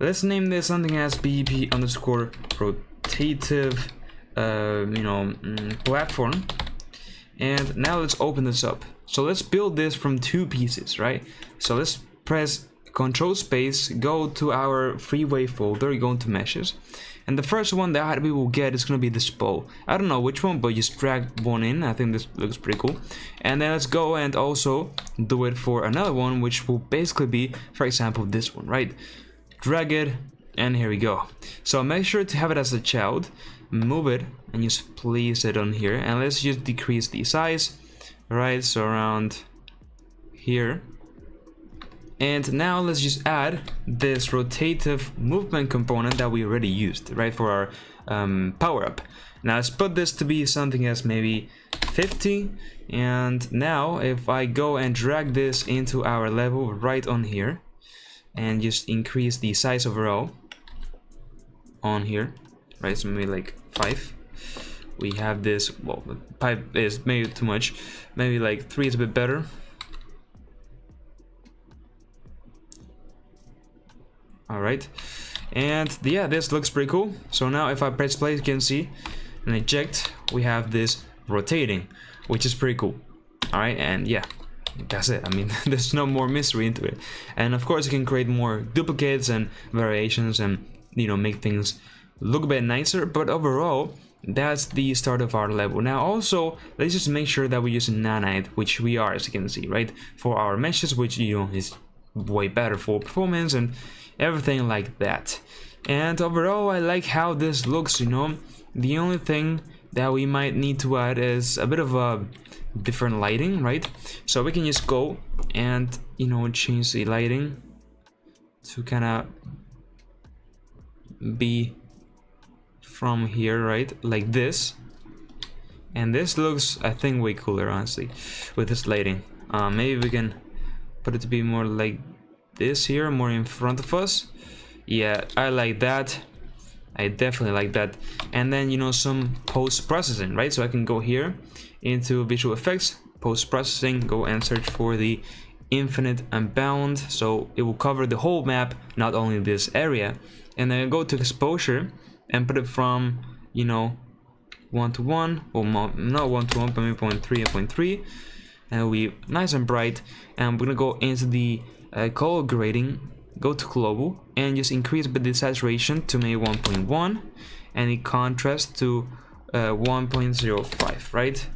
Let's name this something as BP underscore rotative you know, platform. And now let's open this up. So let's build this from two pieces, right? So let's press Control space, go to our freeway folder, go into meshes, and the first one that we will get is gonna be this pole. I don't know which one, but just drag one in. I think this looks pretty cool. And then let's go and also do it for another one, which will basically be, for example, this one, right? Drag it, and here we go. So make sure to have it as a child, move it, and just place it on here. And let's just decrease the size, right? So around here. And now let's just add this rotative movement component that we already used, right, for our power up. Now let's put this to be something as maybe 50. And now if I go and drag this into our level right on here, and just increase the size overall on here, right, so maybe like 5. We have this, well, 5 is maybe too much, maybe like 3 is a bit better. All right, and yeah, this looks pretty cool. So now if I press play, you can see and eject, we have this rotating, which is pretty cool. All right, and yeah, that's it. I mean, there's no more mystery into it. And of course you can create more duplicates and variations and, you know, make things look a bit nicer. But overall, that's the start of our level. Now also, let's just make sure that we use Nanite, which we are, as you can see, right, for our meshes, which, you know, is way better for performance and everything like that. And overall, I like how this looks, you know. The only thing that we might need to add is a bit of a different lighting, right? So we can just go and, you know, change the lighting to kind of be from here, right, like this. And this looks, I think, way cooler, honestly, with this lighting. Maybe we can put it to be more like this here, more in front of us. Yeah, I like that. I definitely like that. And then, you know, some post-processing, right? So I can go here into visual effects, post-processing, go and search for the infinite unbound, so it will cover the whole map, not only this area. And then I go to exposure and put it from, you know, 1 to 1, or not 1 to 1, but maybe 0.3 and 0.3, and it'll be nice and bright. And we're gonna go into the color grading, go to global, and just increase the saturation to maybe 1.1 and the contrast to 1.05, right?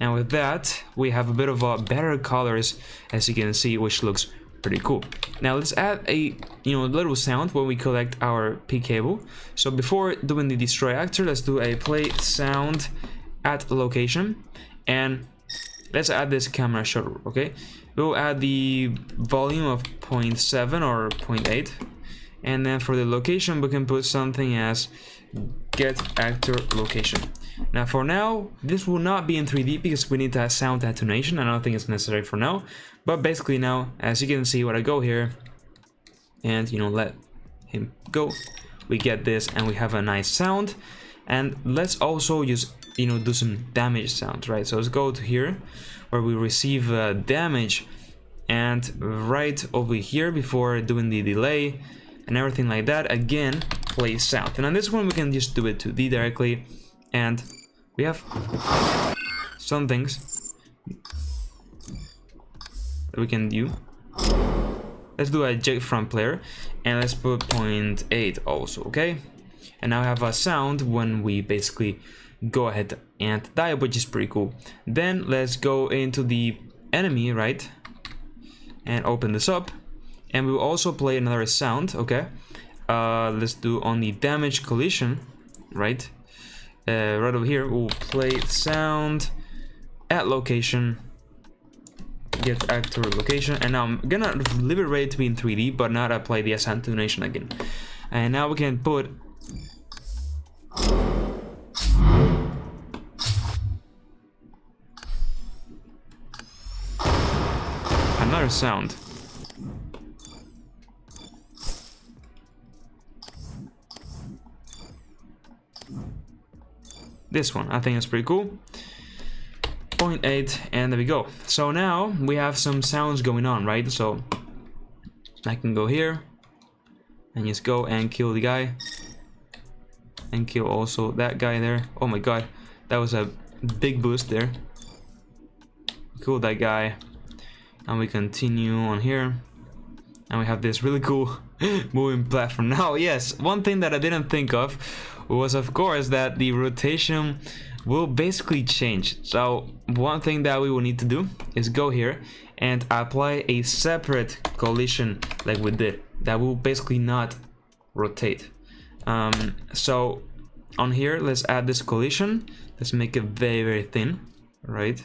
And with that, we have a bit of better colors, as you can see, which looks pretty cool. Now let's add a, you know, little sound when we collect our P cable. So before doing the destroy actor, let's do a play sound at location, and let's add this camera shutter. Okay, we'll add the volume of 0.7 or 0.8, and then for the location we can put something as get actor location. Now for now, this will not be in 3D because we need to have sound attenuation, and I don't think it's necessary for now. But basically now, as you can see, when I go here and, you know, let him go, we get this and we have a nice sound. And let's also use, you know, do some damage sounds, right? So let's go to here where we receive damage, and right over here before doing the delay and everything like that, again play sound. And on this one we can just do it 2D directly, and we have some things that we can do. Let's do a eject from player and let's put 0.8 also, okay? And now I have a sound when we basically go ahead and die, which is pretty cool. Then let's go into the enemy, right? And open this up. And we will also play another sound, okay? Let's do on the damage collision, right? Right over here, we'll play sound at location, get actor location, and now I'm gonna liberate to be in 3D, but not apply the sound attenuation again. And now we can put another sound. This one, I think that's pretty cool. 0.8, and there we go. So now we have some sounds going on, right? So I can go here and just go and kill the guy and kill also that guy there. Oh my god, that was a big boost there. Kill that guy, and we continue on here, and we have this really cool moving platform. Now, yes, one thing that I didn't think of was, of course, that the rotation will basically change. So one thing that we will need to do is go here and apply a separate collision like we did, that will basically not rotate. So on here, let's add this collision. Let's make it very, very thin, right?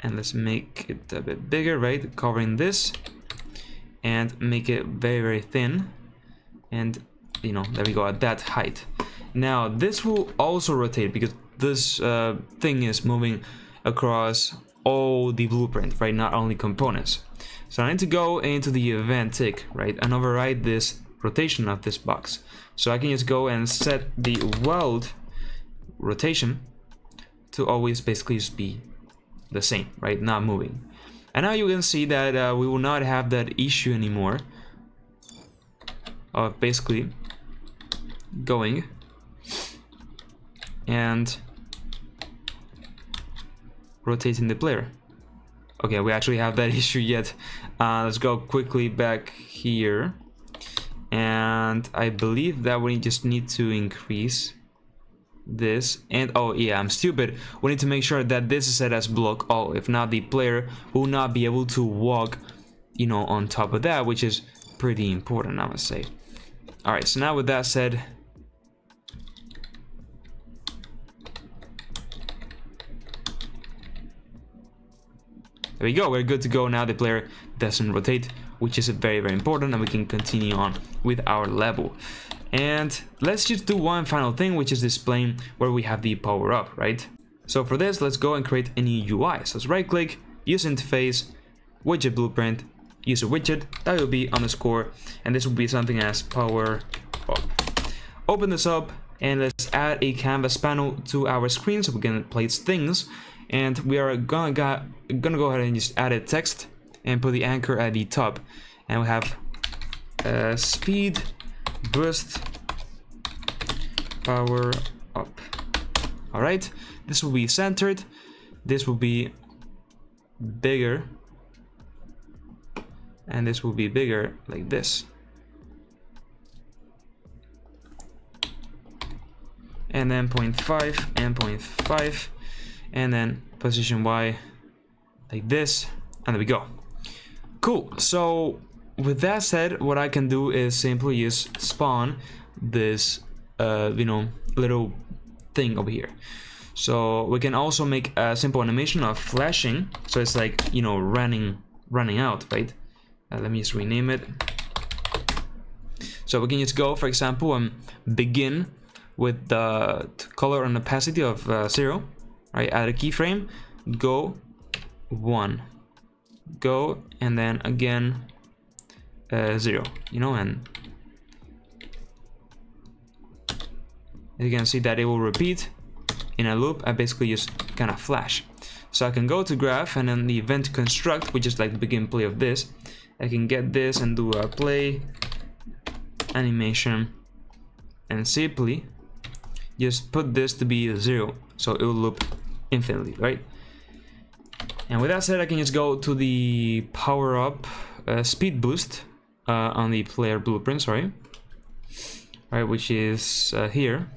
And let's make it a bit bigger, right? Covering this and make it very, very thin. And, you know, there we go, at that height. Now this will also rotate because this thing is moving across all the blueprint, right? Not only components. So I need to go into the event tick, right, and override this rotation of this box. So I can just go and set the world rotation to always basically just be the same, right? Not moving. And now you can see that we will not have that issue anymore of basically going and rotating the player. Okay, we actually have that issue yet. Let's go quickly back here, and I believe that we just need to increase this. And oh yeah, I'm stupid, we need to make sure that this is set as block all. If not, the player will not be able to walk, you know, on top of that, which is pretty important, I must say. All right, so now with that said, there we go, we're good to go. Now the player doesn't rotate, which is very, very important, and we can continue on with our level. And let's just do one final thing, which is displaying where we have the power up, right? So for this, let's go and create a new UI. So let's right click, use interface, widget blueprint, use a widget, that will be underscore, and this will be something as power up. Open this up, and let's add a canvas panel to our screen so we can place things. And we are gonna go ahead and just add a text and put the anchor at the top, and we have speed burst power up. All right, this will be centered, this will be bigger, and this will be bigger like this, and then 0.5 and 0.5, and then position Y like this, and there we go. Cool. So with that said, what I can do is simply just spawn this you know, little thing over here. So we can also make a simple animation of flashing, so it's like, you know, running out, right? Let me just rename it. So we can just go, for example, and begin with the color and opacity of 0, right? Add a keyframe, go 1, go, and then again 0, you know, and you can see that it will repeat in a loop. I basically just kind of flash. So I can go to graph and then the event construct, which is like the begin play of this. I can get this and do a play animation and simply just put this to be 0, so it will loop infinitely, right? And with that said, I can just go to the PowerUp Speed Boost on the player blueprint, sorry. Right, which is here.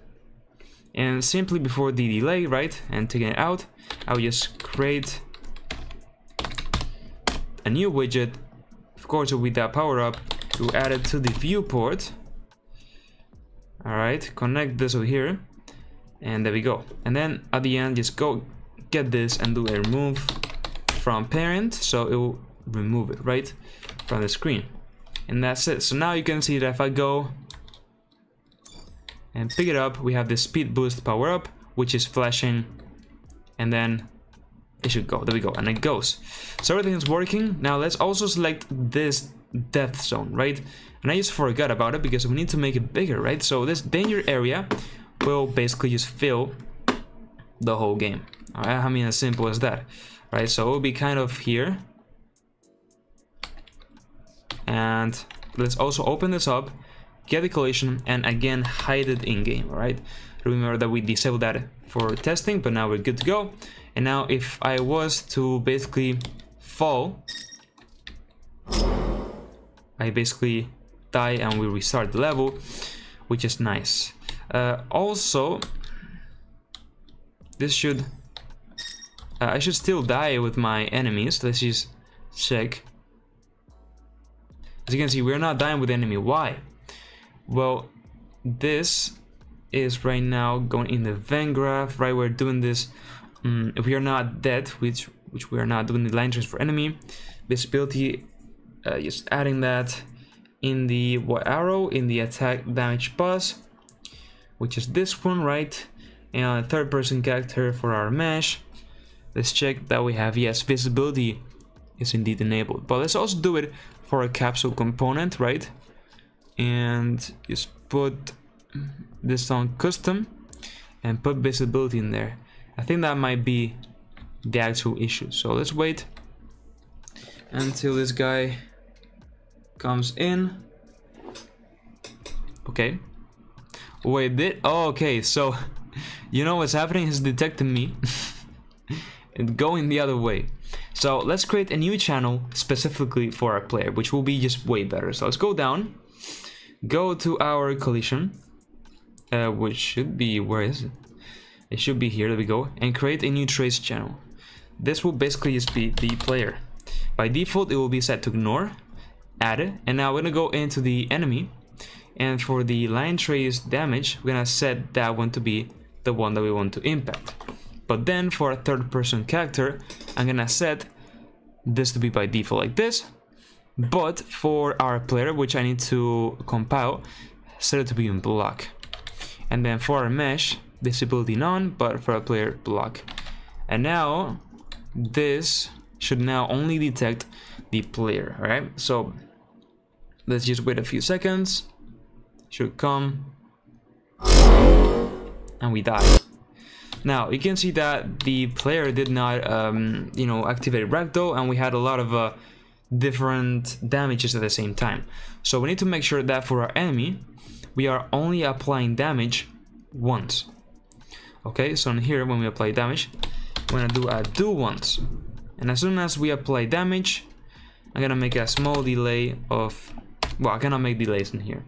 And simply before the delay, right, and taking it out, I'll just create a new widget, of course with that PowerUp, to add it to the viewport. Alright, connect this over here, and there we go. And then at the end, just go get this and do a remove from parent, so it will remove it, right, from the screen. And that's it. So now you can see that if I go and pick it up, we have the speed boost power up, which is flashing, and then it should go. There we go, and it goes. So everything's working. Now let's also select this death zone, right? And I just forgot about it because we need to make it bigger, right? So this danger area will basically just fill the whole game. All right, I mean, as simple as that, right? So it'll be kind of here. And let's also open this up, get the collision, and again hide it in game. All right, remember that we disabled that for testing, but now we're good to go. And now if I was to basically fall, I basically die and we restart the level, which is nice. Also, this should I should still die with my enemies. Let's just check. As you can see, we're not dying with the enemy. Why? Well, this is right now going in the Venn graph, right? We're doing this. If we are not dead, which we are not, doing the line trace for enemy visibility, just adding that in the what arrow in the attack damage bus, which is this one, right? And third person character for our mesh. Let's check that we have, yes, visibility is indeed enabled, but let's also do it for a capsule component, right? And just put this on custom and put visibility in there. I think that might be the actual issue, so let's wait until this guy comes in. Okay, wait, did okay, so you know what's happening is detecting me and going the other way. So let's create a new channel specifically for our player, which will be just way better. So let's go down, go to our collision, which should be, where is it? It should be here, there we go, and create a new trace channel. This will basically just be the player. By default, it will be set to ignore, add it, and now we're gonna go into the enemy, and for the line trace damage, we're gonna set that one to be the one that we want to impact. But then for a third person character, I'm gonna set this to be by default like this, but for our player, which I need to compile, set it to be in block. And then for our mesh, visibility none, but for a player, block. And now this should now only detect the player. All right, so let's just wait a few seconds, should come, and we die. Now you can see that the player did not you know, activate ragdoll, and we had a lot of different damages at the same time. So we need to make sure that for our enemy, we are only applying damage once. Okay, so in here, when we apply damage, we're gonna do a do once, and as soon as we apply damage, I'm gonna make a small delay of, well, I cannot make delays in here,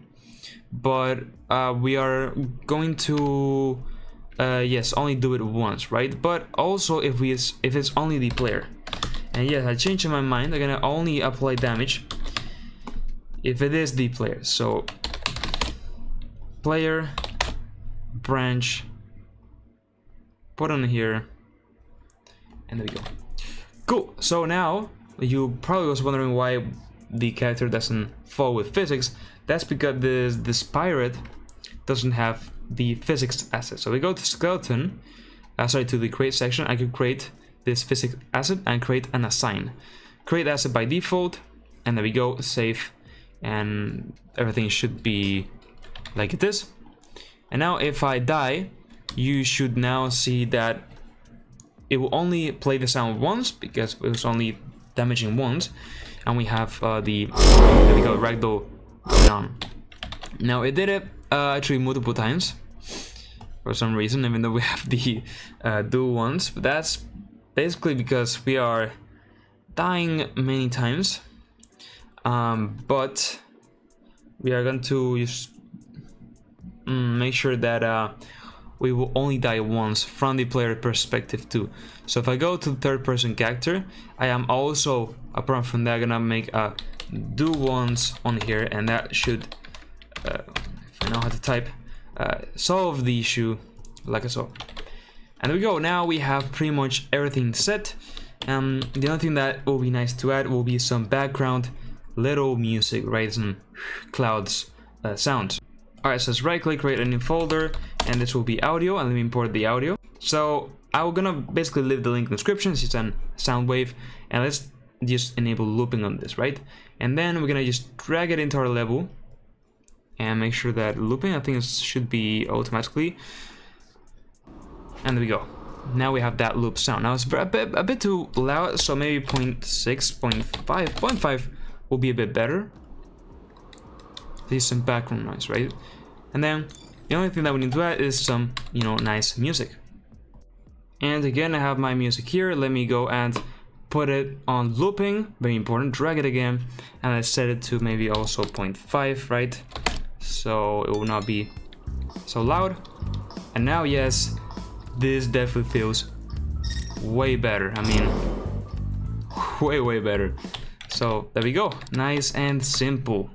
but we are going to yes, only do it once, right? But also if it's only the player. And yes, I changed my mind, I'm gonna only apply damage if it is the player. So player branch, put on here, and there we go. Cool, so now you probably was wondering why the character doesn't fall with physics. That's because this pirate doesn't have the physics asset. So we go to skeleton, sorry, to the create section. I could create this physics asset and create an assign. Create asset by default, and there we go, save, and everything should be like it is. And now if I die, you should now see that it will only play the sound once because it was only damaging once, and we have there we go, ragdoll going on. Now it did it actually multiple times for some reason, even though we have the do once, but that's basically because we are dying many times, but we are going to make sure that we will only die once from the player perspective too. So if I go to the third person character, I am also, apart from that, gonna make a do once on here, and that should, if I know how to type, solve the issue like so. And there we go, now we have pretty much everything set. The only thing that will be nice to add will be some background little music, right? Some clouds sounds. Alright, so let's right click, create a new folder, and this will be audio, and let me import the audio. So I'm gonna basically leave the link in the description, it's a sound wave, and let's just enable looping on this, right? And then we're gonna just drag it into our level and make sure that looping, I think it should be automatically. And there we go. Now we have that loop sound. Now it's a bit too loud, so maybe 0.6, 0.5. 0.5 will be a bit better. Decent background noise, right? And then the only thing that we need to add is some, you know, nice music. And again, I have my music here. Let me go and put it on looping. Very important. Drag it again, and I set it to maybe also 0.5, right? So it will not be so loud. And now, yes. This definitely feels way better. I mean, way better. So there we go, nice and simple.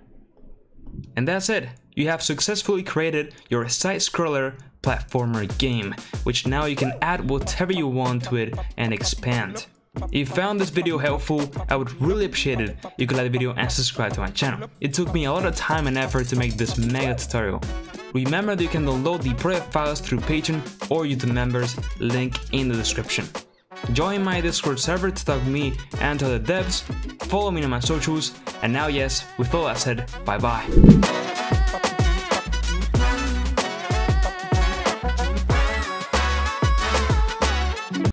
And that's it. You have successfully created your side scroller platformer game, which now you can add whatever you want to it and expand. If you found this video helpful, I would really appreciate it if you could like the video and subscribe to my channel. It took me a lot of time and effort to make this mega tutorial. Remember that you can download the project files through Patreon or YouTube members, link in the description. Join my Discord server to talk to me and to the devs, follow me on my socials, and now yes, with all that said, bye bye.